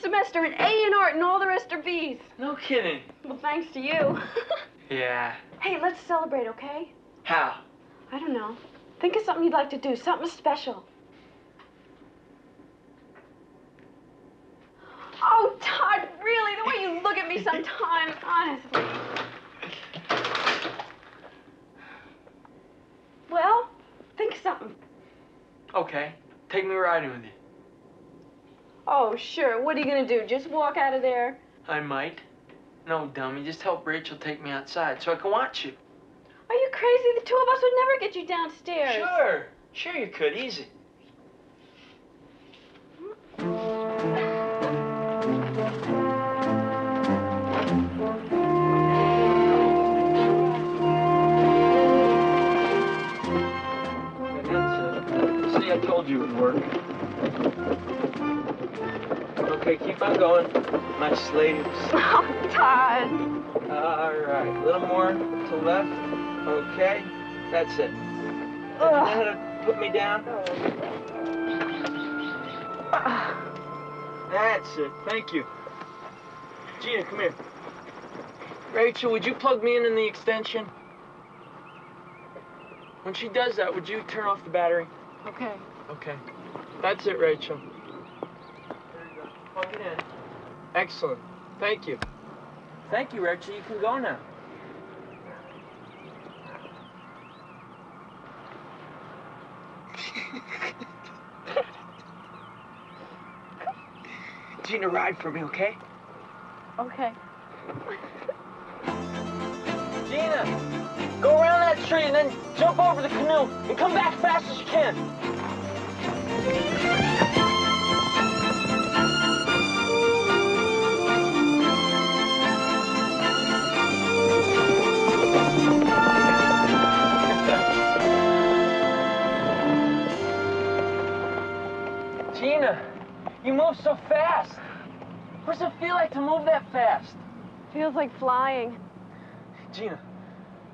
Semester and A in art and all the rest are B's. No kidding. Well, thanks to you. Yeah. Hey, let's celebrate, okay? How? I don't know. Think of something you'd like to do, something special. Oh, Todd, really? The way you look at me sometimes, honestly. Well, think of something. Okay. Take me riding with you. Oh, sure. What are you gonna do? Just walk out of there? I might. No, dummy. Just help Rachel take me outside so I can watch you. Are you crazy? The two of us would never get you downstairs. Sure. Sure you could. Easy. I told you it would work. Okay, keep on going, my slaves. Oh, Todd. All right, a little more to left. Okay, that's it. Ugh. You know how to put me down? That's it, thank you. Gina, come here. Rachel, would you plug me in the extension? When she does that, would you turn off the battery? Okay. Okay. That's it, Rachel. There you go. Plug it in. Excellent. Thank you. Thank you, Rachel. You can go now. Gina, ride for me, okay? Okay. Gina! Go around that tree and then jump over the canoe and come back fast as you can. Gina, you move so fast. What does it feel like to move that fast? Feels like flying. Gina.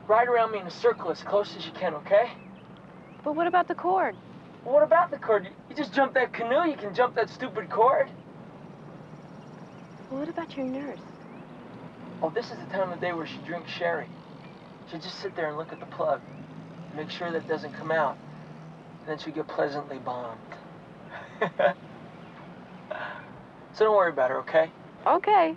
Ride around me in a circle as close as you can, okay? But what about the cord? Well, what about the cord? You just jump that canoe, you can jump that stupid cord. Well, what about your nurse? Oh, this is the time of day where she drinks sherry. She'll just sit there and look at the plug, and make sure that it doesn't come out. And then she'll get pleasantly bombed. So don't worry about her, okay? Okay.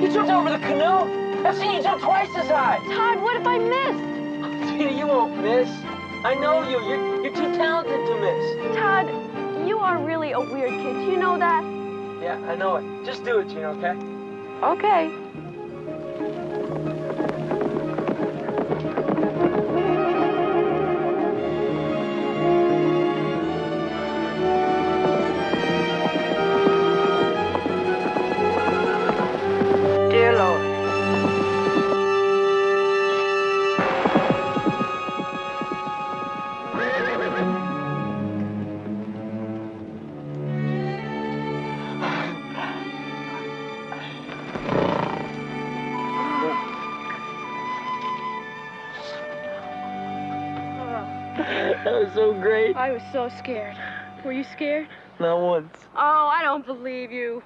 You jumped over the canoe? I've seen you jump twice as high. Todd, what if I missed? Gina, you won't miss. I know you. You're too talented to miss. Todd, you are really a weird kid. Do you know that? Yeah, I know it. Just do it, Gina, okay? Okay. So great. I was so scared. Were you scared? Not once. Oh, I don't believe you.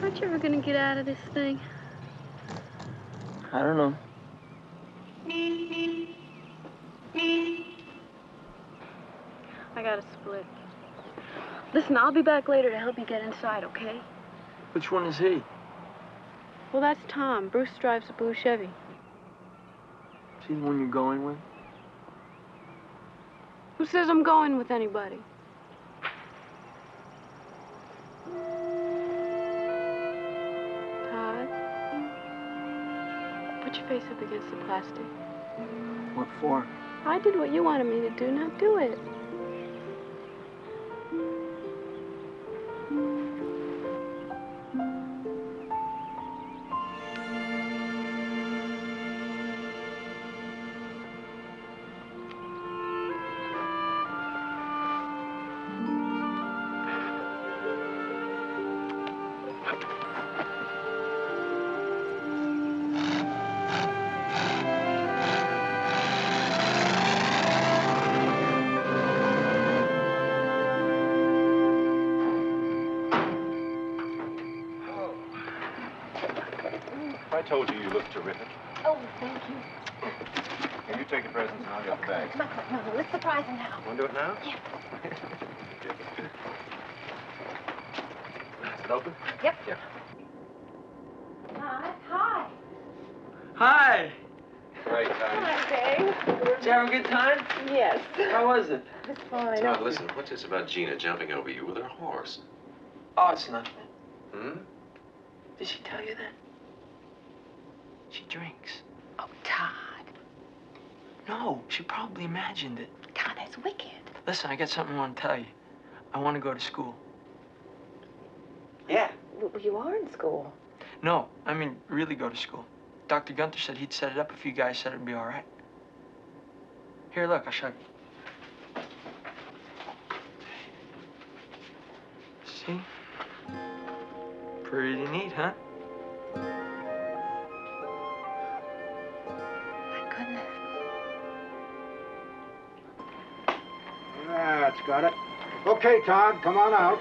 Aren't you ever gonna get out of this thing? I don't know. I gotta split. Listen, I'll be back later to help you get inside, okay? Which one is he? Well, that's Tom. Bruce drives a blue Chevy. Is he the one you're going with? Who says I'm going with anybody? Todd? Put your face up against the plastic. What for? I did what you wanted me to do, now do it. I told you you look terrific. Oh, thank you. Can you take the presents and I'll get the bag? No, let's surprise him now. Want to do it now? Yeah. Is it open? Yep. Yeah. Hi. Hi. Great time. Hi, Dave. Did you have a good time? Yes. How was it? It's fine. Todd, listen, what's this about Gina jumping over you with her horse? Oh, it's nothing. Hmm? Did she tell you that? She drinks. Oh, Todd. No, she probably imagined it. Todd, that's wicked. Listen, I got something I want to tell you. I want to go to school. Yeah. Well, you are in school. No, I mean really go to school. Dr. Gunther said he'd set it up if you guys said it'd be all right. Here, look, I'll show you. See? Pretty neat, huh? My goodness. That's got it. Okay, Todd, come on out.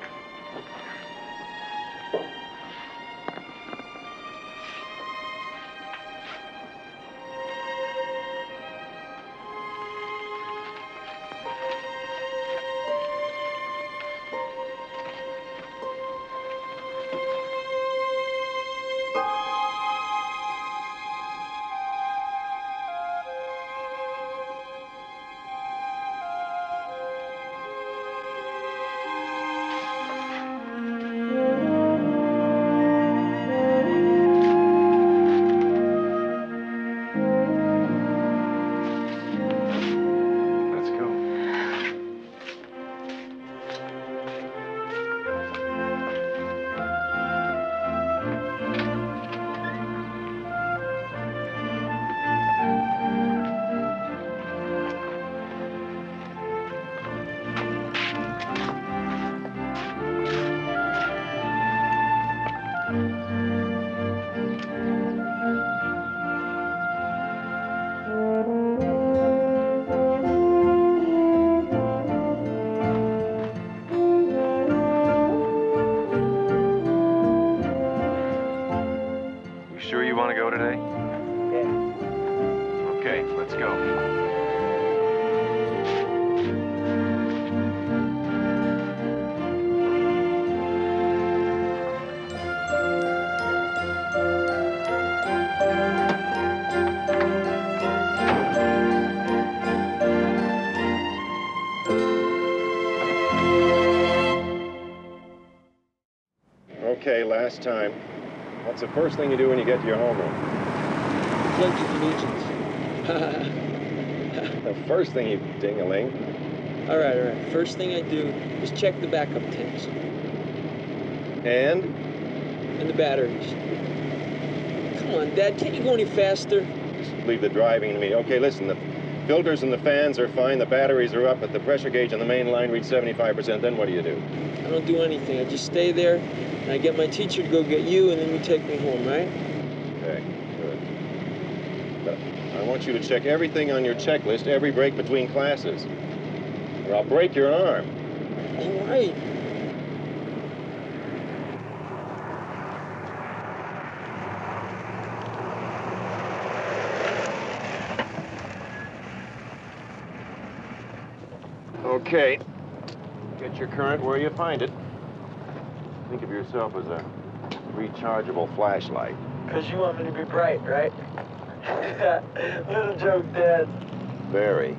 Last time. What's the first thing you do when you get to your homeroom? Flint to dimensions. The first thing you ding-a-ling. All right. First thing I do is check the backup tanks. And the batteries. Come on, Dad, can't you go any faster? Just leave the driving to me. Okay, listen, the filters and the fans are fine, the batteries are up, but the pressure gauge on the main line reads 75%, then what do you do? I don't do anything. I just stay there. And I get my teacher to go get you, and then you take me home, right? Okay, good. But I want you to check everything on your checklist, every break between classes, or I'll break your arm. All right. Okay. Get your current where you find it. Think of yourself as a rechargeable flashlight. Because you want me to be bright, right? Little joke, Dad. Very.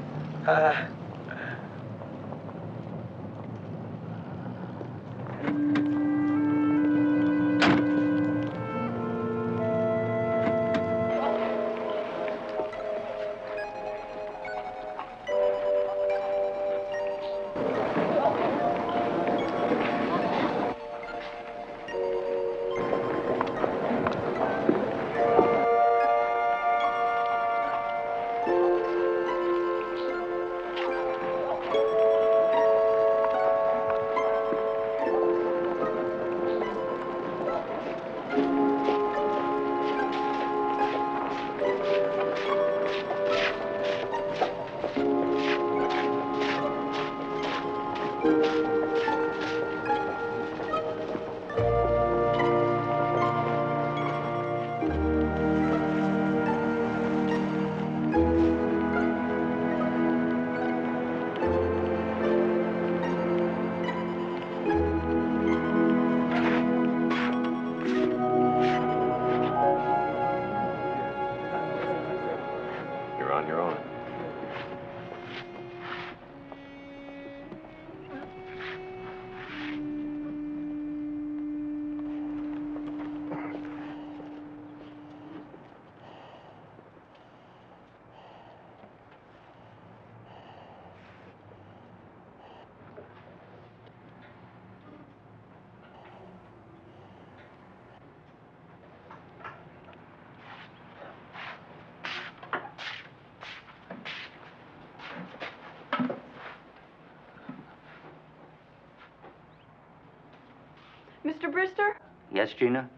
Mr. Brister? Yes, Gina?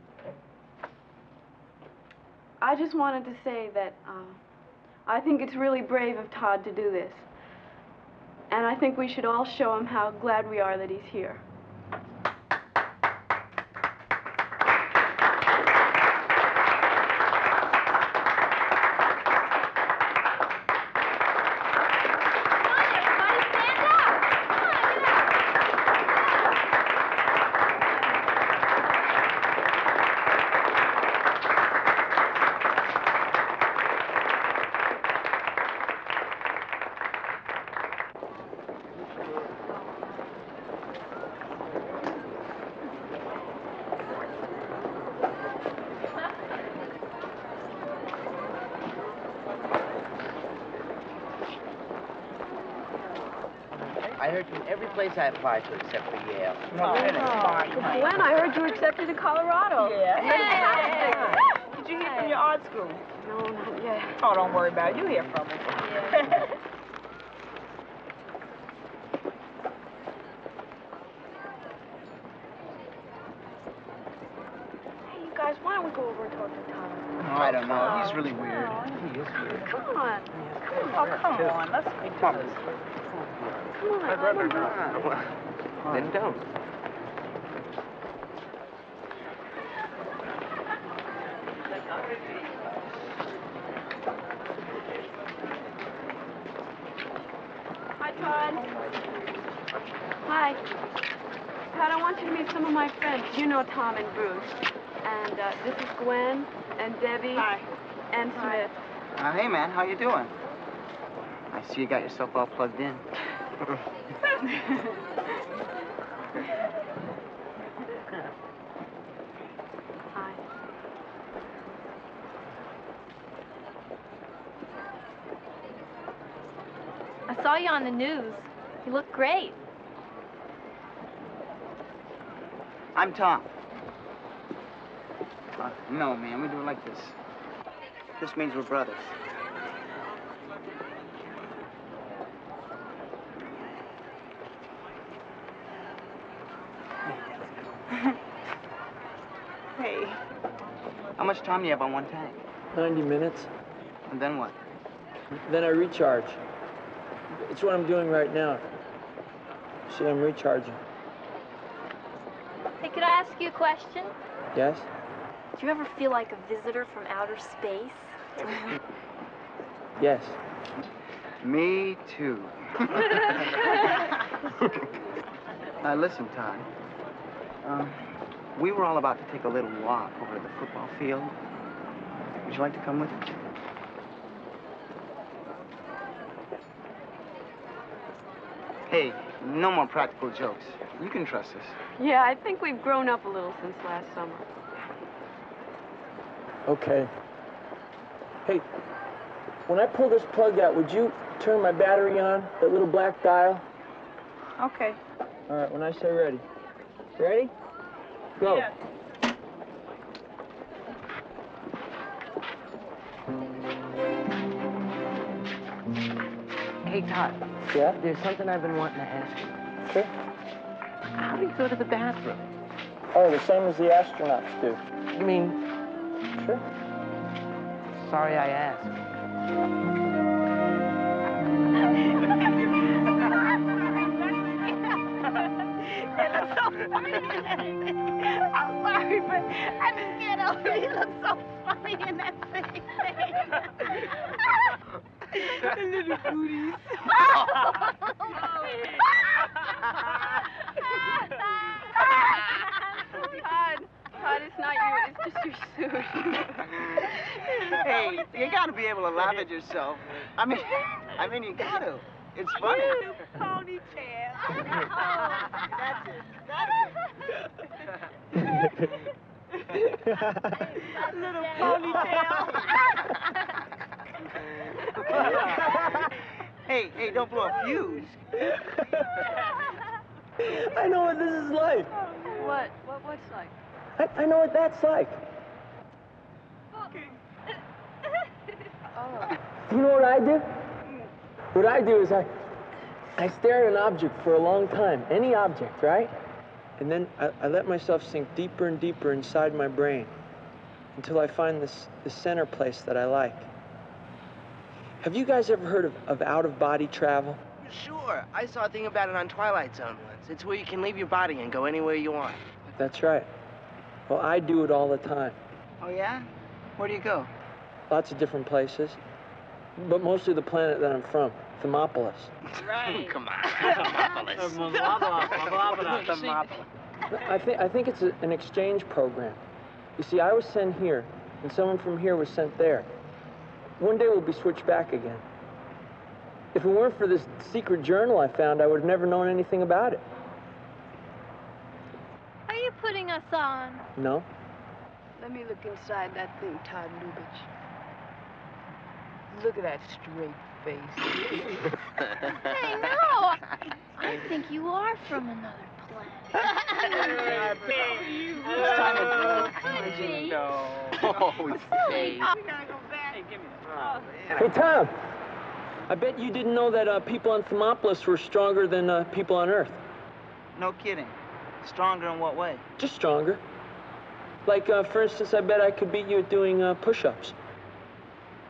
I just wanted to say that I think it's really brave of Todd to do this. And I think we should all show him how glad we are that he's here. I heard you every place I applied to except for Yale. Oh, really? Glenn, I heard you accepted to Colorado. Yeah. Hey. Did you hear from your art school? No, not yet. Oh, don't worry about it. You hear from us. Yeah. Hey, you guys, why don't we go over and talk to Todd? Oh, I don't know. He's really weird. No. He is weird. Come on. Oh, come on. Let's be honest. Come on, I'd rather not. Well, then don't. Hi, Todd. Hi. Todd, I want you to meet some of my friends. You know Tom and Bruce. And this is Gwen and Debbie. Hi. And Smith. Hi. Hey, man, how you doing? I see you got yourself all plugged in. Hi. I saw you on the news. You look great. I'm Tom. No, man, we do it like this. This means we're brothers. How much time do you have on one tank? 90 minutes. And then what? Then I recharge. It's what I'm doing right now. See, I'm recharging. Hey, could I ask you a question? Yes? Do you ever feel like a visitor from outer space? Yes. Me too. Listen, Todd. We were all about to take a little walk over to the football field. Would you like to come with us? Hey, no more practical jokes. You can trust us. Yeah, I think we've grown up a little since last summer. Okay. Hey, when I pull this plug out, would you turn my battery on, that little black dial? Okay. All right, when I say ready. Ready? Go. Yeah. Hey, Todd. Yeah? There's something I've been wanting to ask you. Sure. How do you go to the bathroom? Oh, the same as the astronauts do. You mean... Sure. Sorry I asked. I'm sorry, but I just can't help it. He looks so funny in that silly thing. The little booties. Todd, it's not you. It's just your suit. Hey, you gotta be able to laugh at yourself. I mean, you gotta. It's funny. You ponytail. That's it. Little ponytail. Hey, don't blow a fuse. I know what this is like. What? What's like? I know what that's like. Oh. You know what I do? What I do is I stare at an object for a long time. Any object, right? And then I let myself sink deeper and deeper inside my brain until I find this center place that I like. Have you guys ever heard of out-of-body travel? Sure. I saw a thing about it on Twilight Zone once. It's where you can leave your body and go anywhere you want. That's right. Well, I do it all the time. Oh, yeah? Where do you go? Lots of different places, but mostly the planet that I'm from, Thermopolis. Right. Come on. Thermopolis. Thermopolis. I think it's an exchange program. You see, I was sent here, and someone from here was sent there. One day we'll be switched back again. If it weren't for this secret journal I found, I would have never known anything about it. Are you putting us on? No. Let me look inside that thing, Todd Lubitsch. Look at that straight face. Hey, no! I think you are from another planet. This time it's really no. Oh, Dave. We gotta go back. Hey, give me the phone. Hey, Tom! I bet you didn't know that people on Thermopolis were stronger than people on Earth. No kidding. Stronger in what way? Just stronger. Like, for instance, I bet I could beat you at doing push-ups.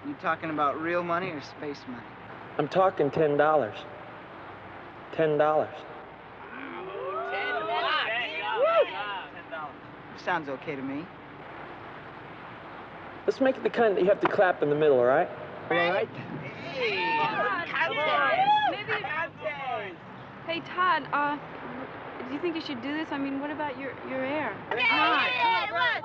You talking about real money or space money? I'm talking $10. $10. $10. Sounds okay to me. Let's make it the kind that you have to clap in the middle, all right? All right? Hey, hey Todd, do you think you should do this? I mean, what about your air? Okay, right.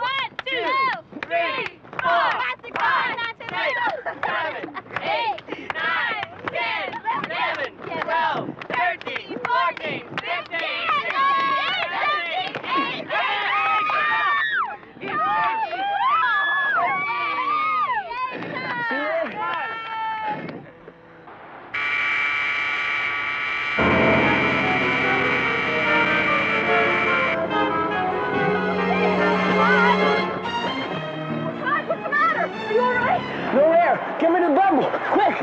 Give me the bubble, quick!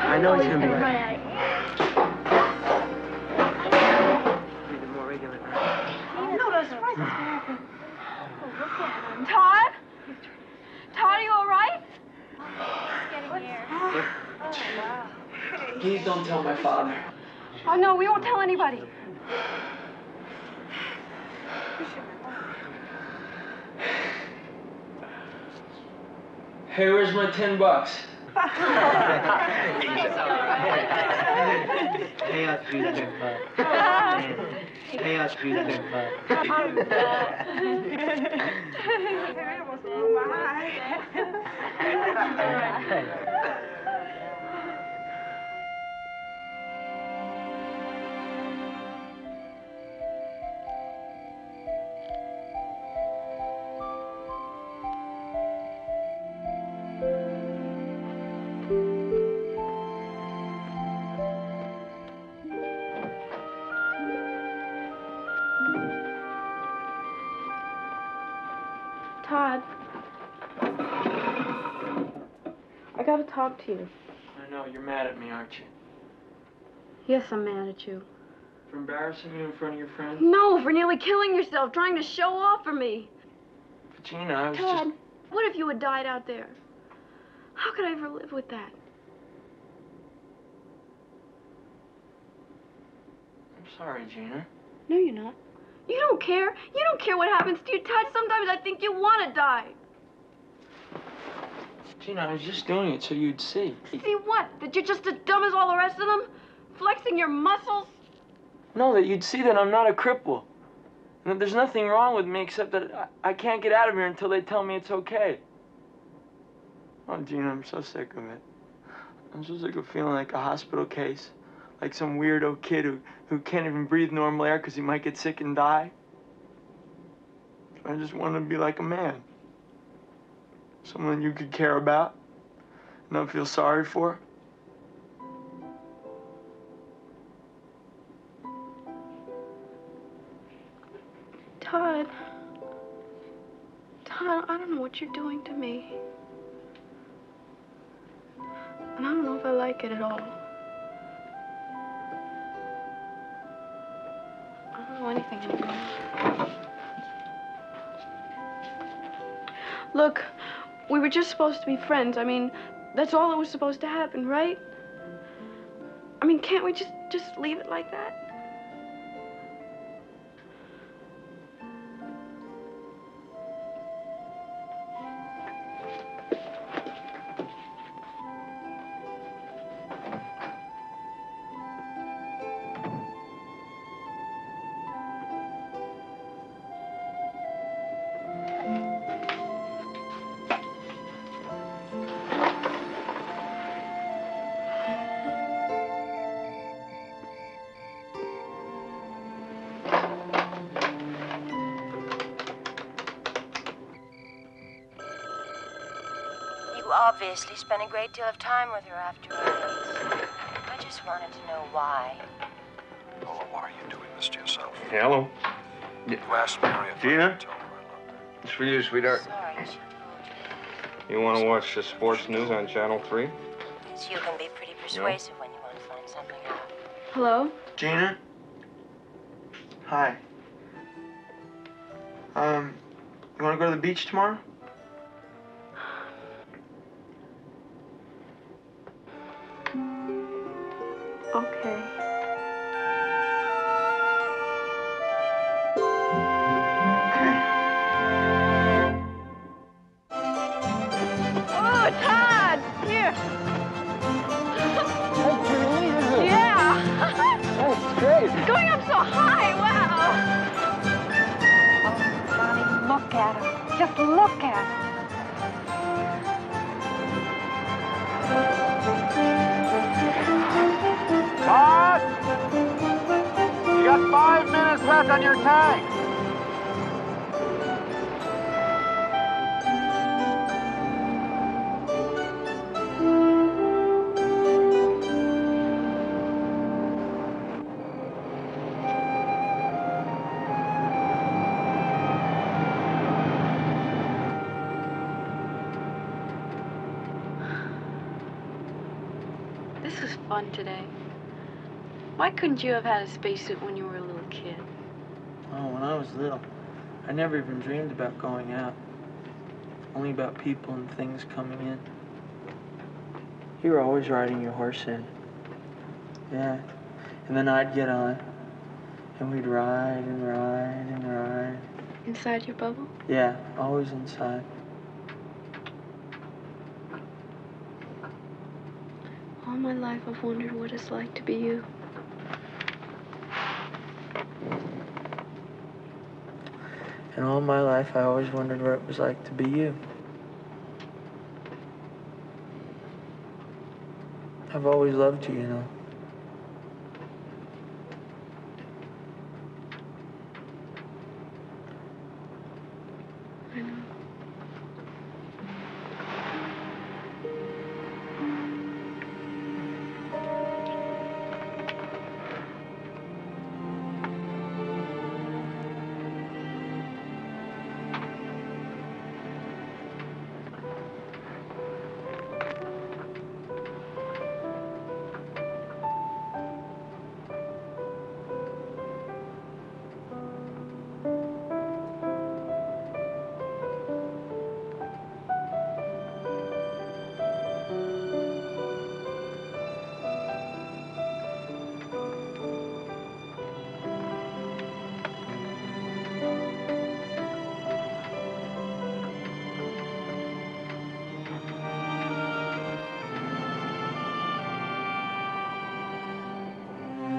I know it's going to be right. Need a more regular ride. No, that's right. That's happened. Oh, look at him. Todd? Todd, are you all right? He's getting here. Oh, wow. Please don't tell my father. Oh, no, we won't tell anybody. Hey, where's my $10? Todd, I gotta talk to you. I know, you're mad at me, aren't you? Yes, I'm mad at you. For embarrassing you in front of your friends? No, for nearly killing yourself, trying to show off for me. But Gina, I was Todd, just... what if you had died out there? How could I ever live with that? I'm sorry, Gina. No, you're not. You don't care. You don't care what happens to you, Todd. Sometimes I think you want to die. Gina, I was just doing it so you'd see. See what? That you're just as dumb as all the rest of them? Flexing your muscles? No, that you'd see that I'm not a cripple. And that there's nothing wrong with me except that I can't get out of here until they tell me it's okay. Oh, Gina, I'm so sick of it. I'm so sick of feeling like a hospital case. Like some weirdo kid who can't even breathe normal air because he might get sick and die. I just wanted to be like a man. Someone you could care about and not feel sorry for. Todd, I don't know what you're doing to me. And I don't know if I like it at all. I don't know anything anymore. Look, we were just supposed to be friends. I mean, that's all that was supposed to happen, right? I mean, can't we just leave it like that? Obviously spent a great deal of time with her afterwards. I just wanted to know why. Paula, why are you doing this to yourself? Hey, hello. You asked Mary if Gina? I could tell her I loved her. It's for you, sweetheart. Sorry, you want to watch the sports news on Channel 3? So you can be pretty persuasive when you want to find something out. Hello? Gina? Hi. You want to go to the beach tomorrow? Okay. Oh, Todd! Here! That's amazing! Yeah! That's great! Going up so high, wow! Oh, Johnny, look at him. Just look at him. Todd! You got 5 minutes left on your tank. This was fun today. Why couldn't you have had a spacesuit when you were a little kid? Oh, when I was little, I never even dreamed about going out. Only about people and things coming in. You were always riding your horse in. Yeah. And then I'd get on. And we'd ride and ride and ride. Inside your bubble? Yeah, always inside. All my life I've wondered what it's like to be you. And all my life, I always wondered what it was like to be you. I've always loved you, you know.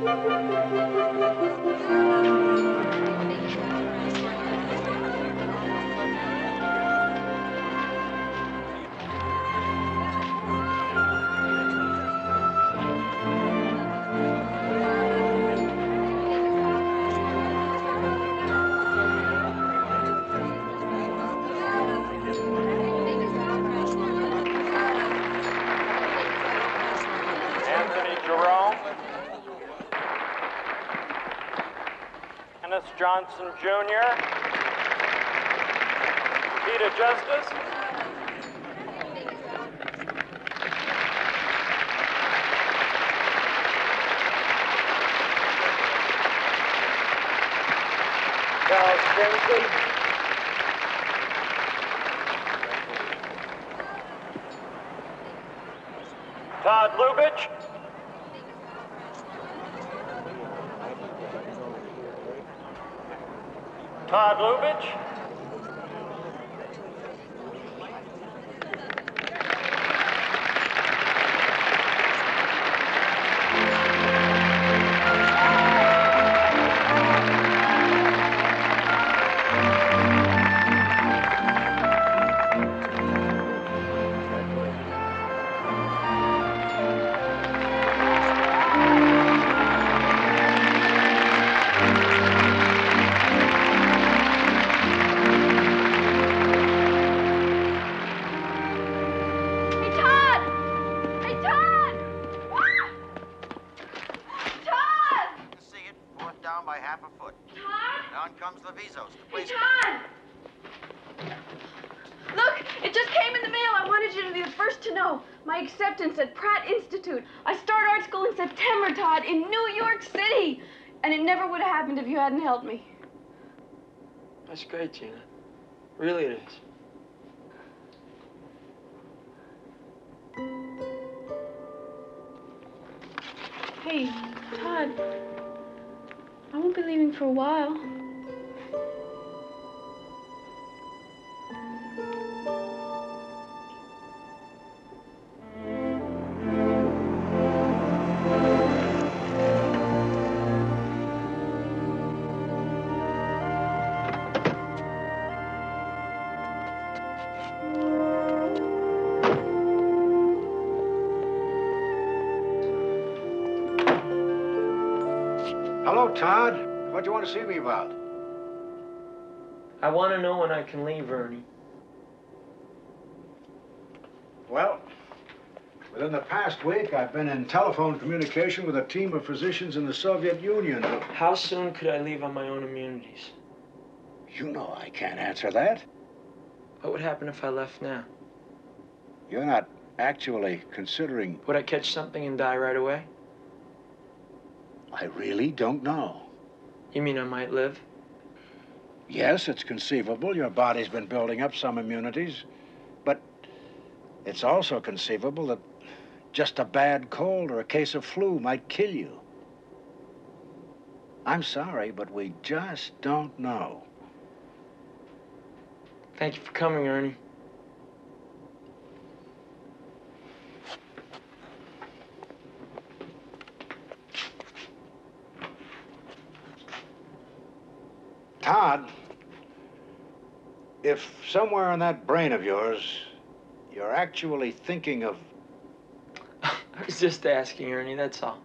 I know. Johnson, Jr., Peter Justice, Charles Kingsley, Todd Lubitsch, Todd Lubitsch, at Pratt Institute. I start art school in September, Todd, in New York City. And it never would have happened if you hadn't helped me. That's great, Gina. Really it is. Hey, Todd. I won't be leaving for a while. Todd, what do you want to see me about? I want to know when I can leave, Ernie. Well, within the past week, I've been in telephone communication with a team of physicians in the Soviet Union. How soon could I leave on my own immunities? You know I can't answer that. What would happen if I left now? You're not actually considering... Would I catch something and die right away? I really don't know. You mean I might live? Yes, it's conceivable. Your body's been building up some immunities. But it's also conceivable that just a bad cold or a case of flu might kill you. I'm sorry, but we just don't know. Thank you for coming, Ernie. Todd, if somewhere in that brain of yours, you're actually thinking of... I was just asking, Ernie, that's all.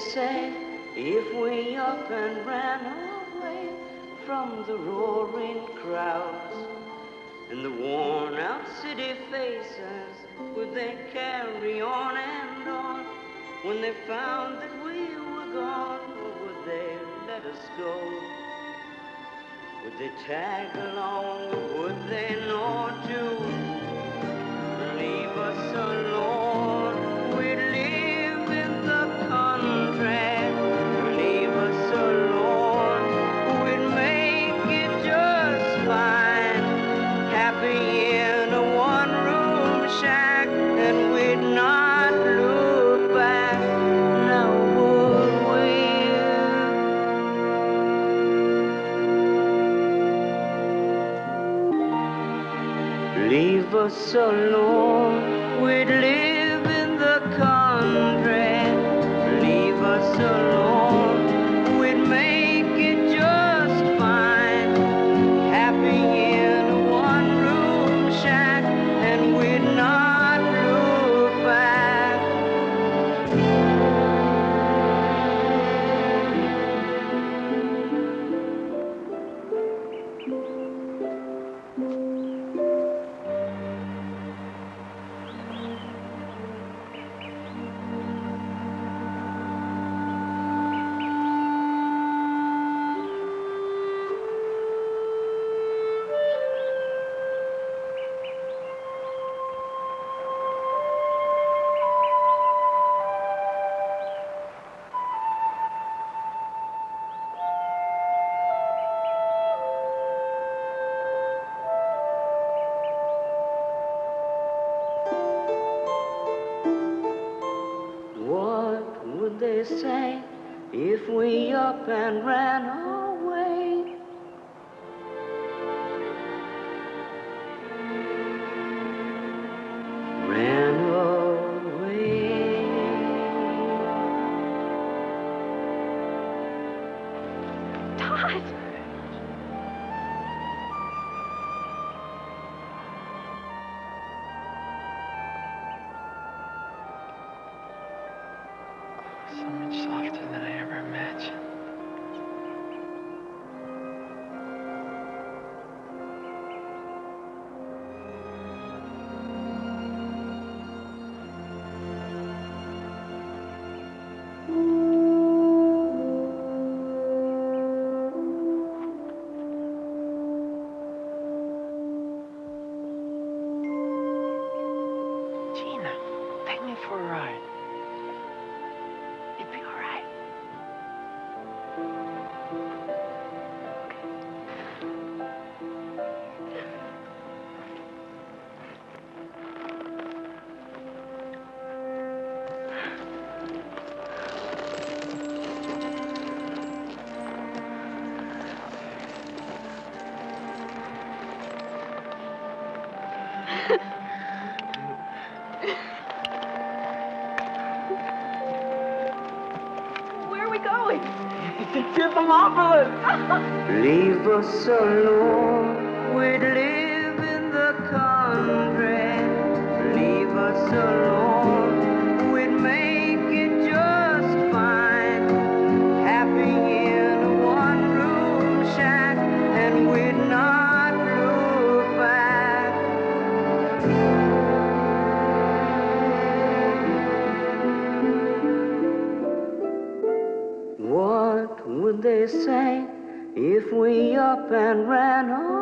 say if we up and ran away from the roaring crowds and the worn-out city faces? Would they carry on when they found that we were gone? Or would they let us go? Would they tag along? Would they know to leave us alone? We live in the country. Leave us alone, we'd live in the country. Leave us alone, we'd make it just fine. Happy in a one-room shack, and we'd not look back. Say if we up and ran away. Ran away. Todd! So much softer than I ever imagined. Gina, take me for a ride. It'd be all right. Leave us alone, we'd live in the country. Leave us alone, we'd make it just fine. Happy in a one-room shack, and we'd not look back. What would they say if we up and ran away?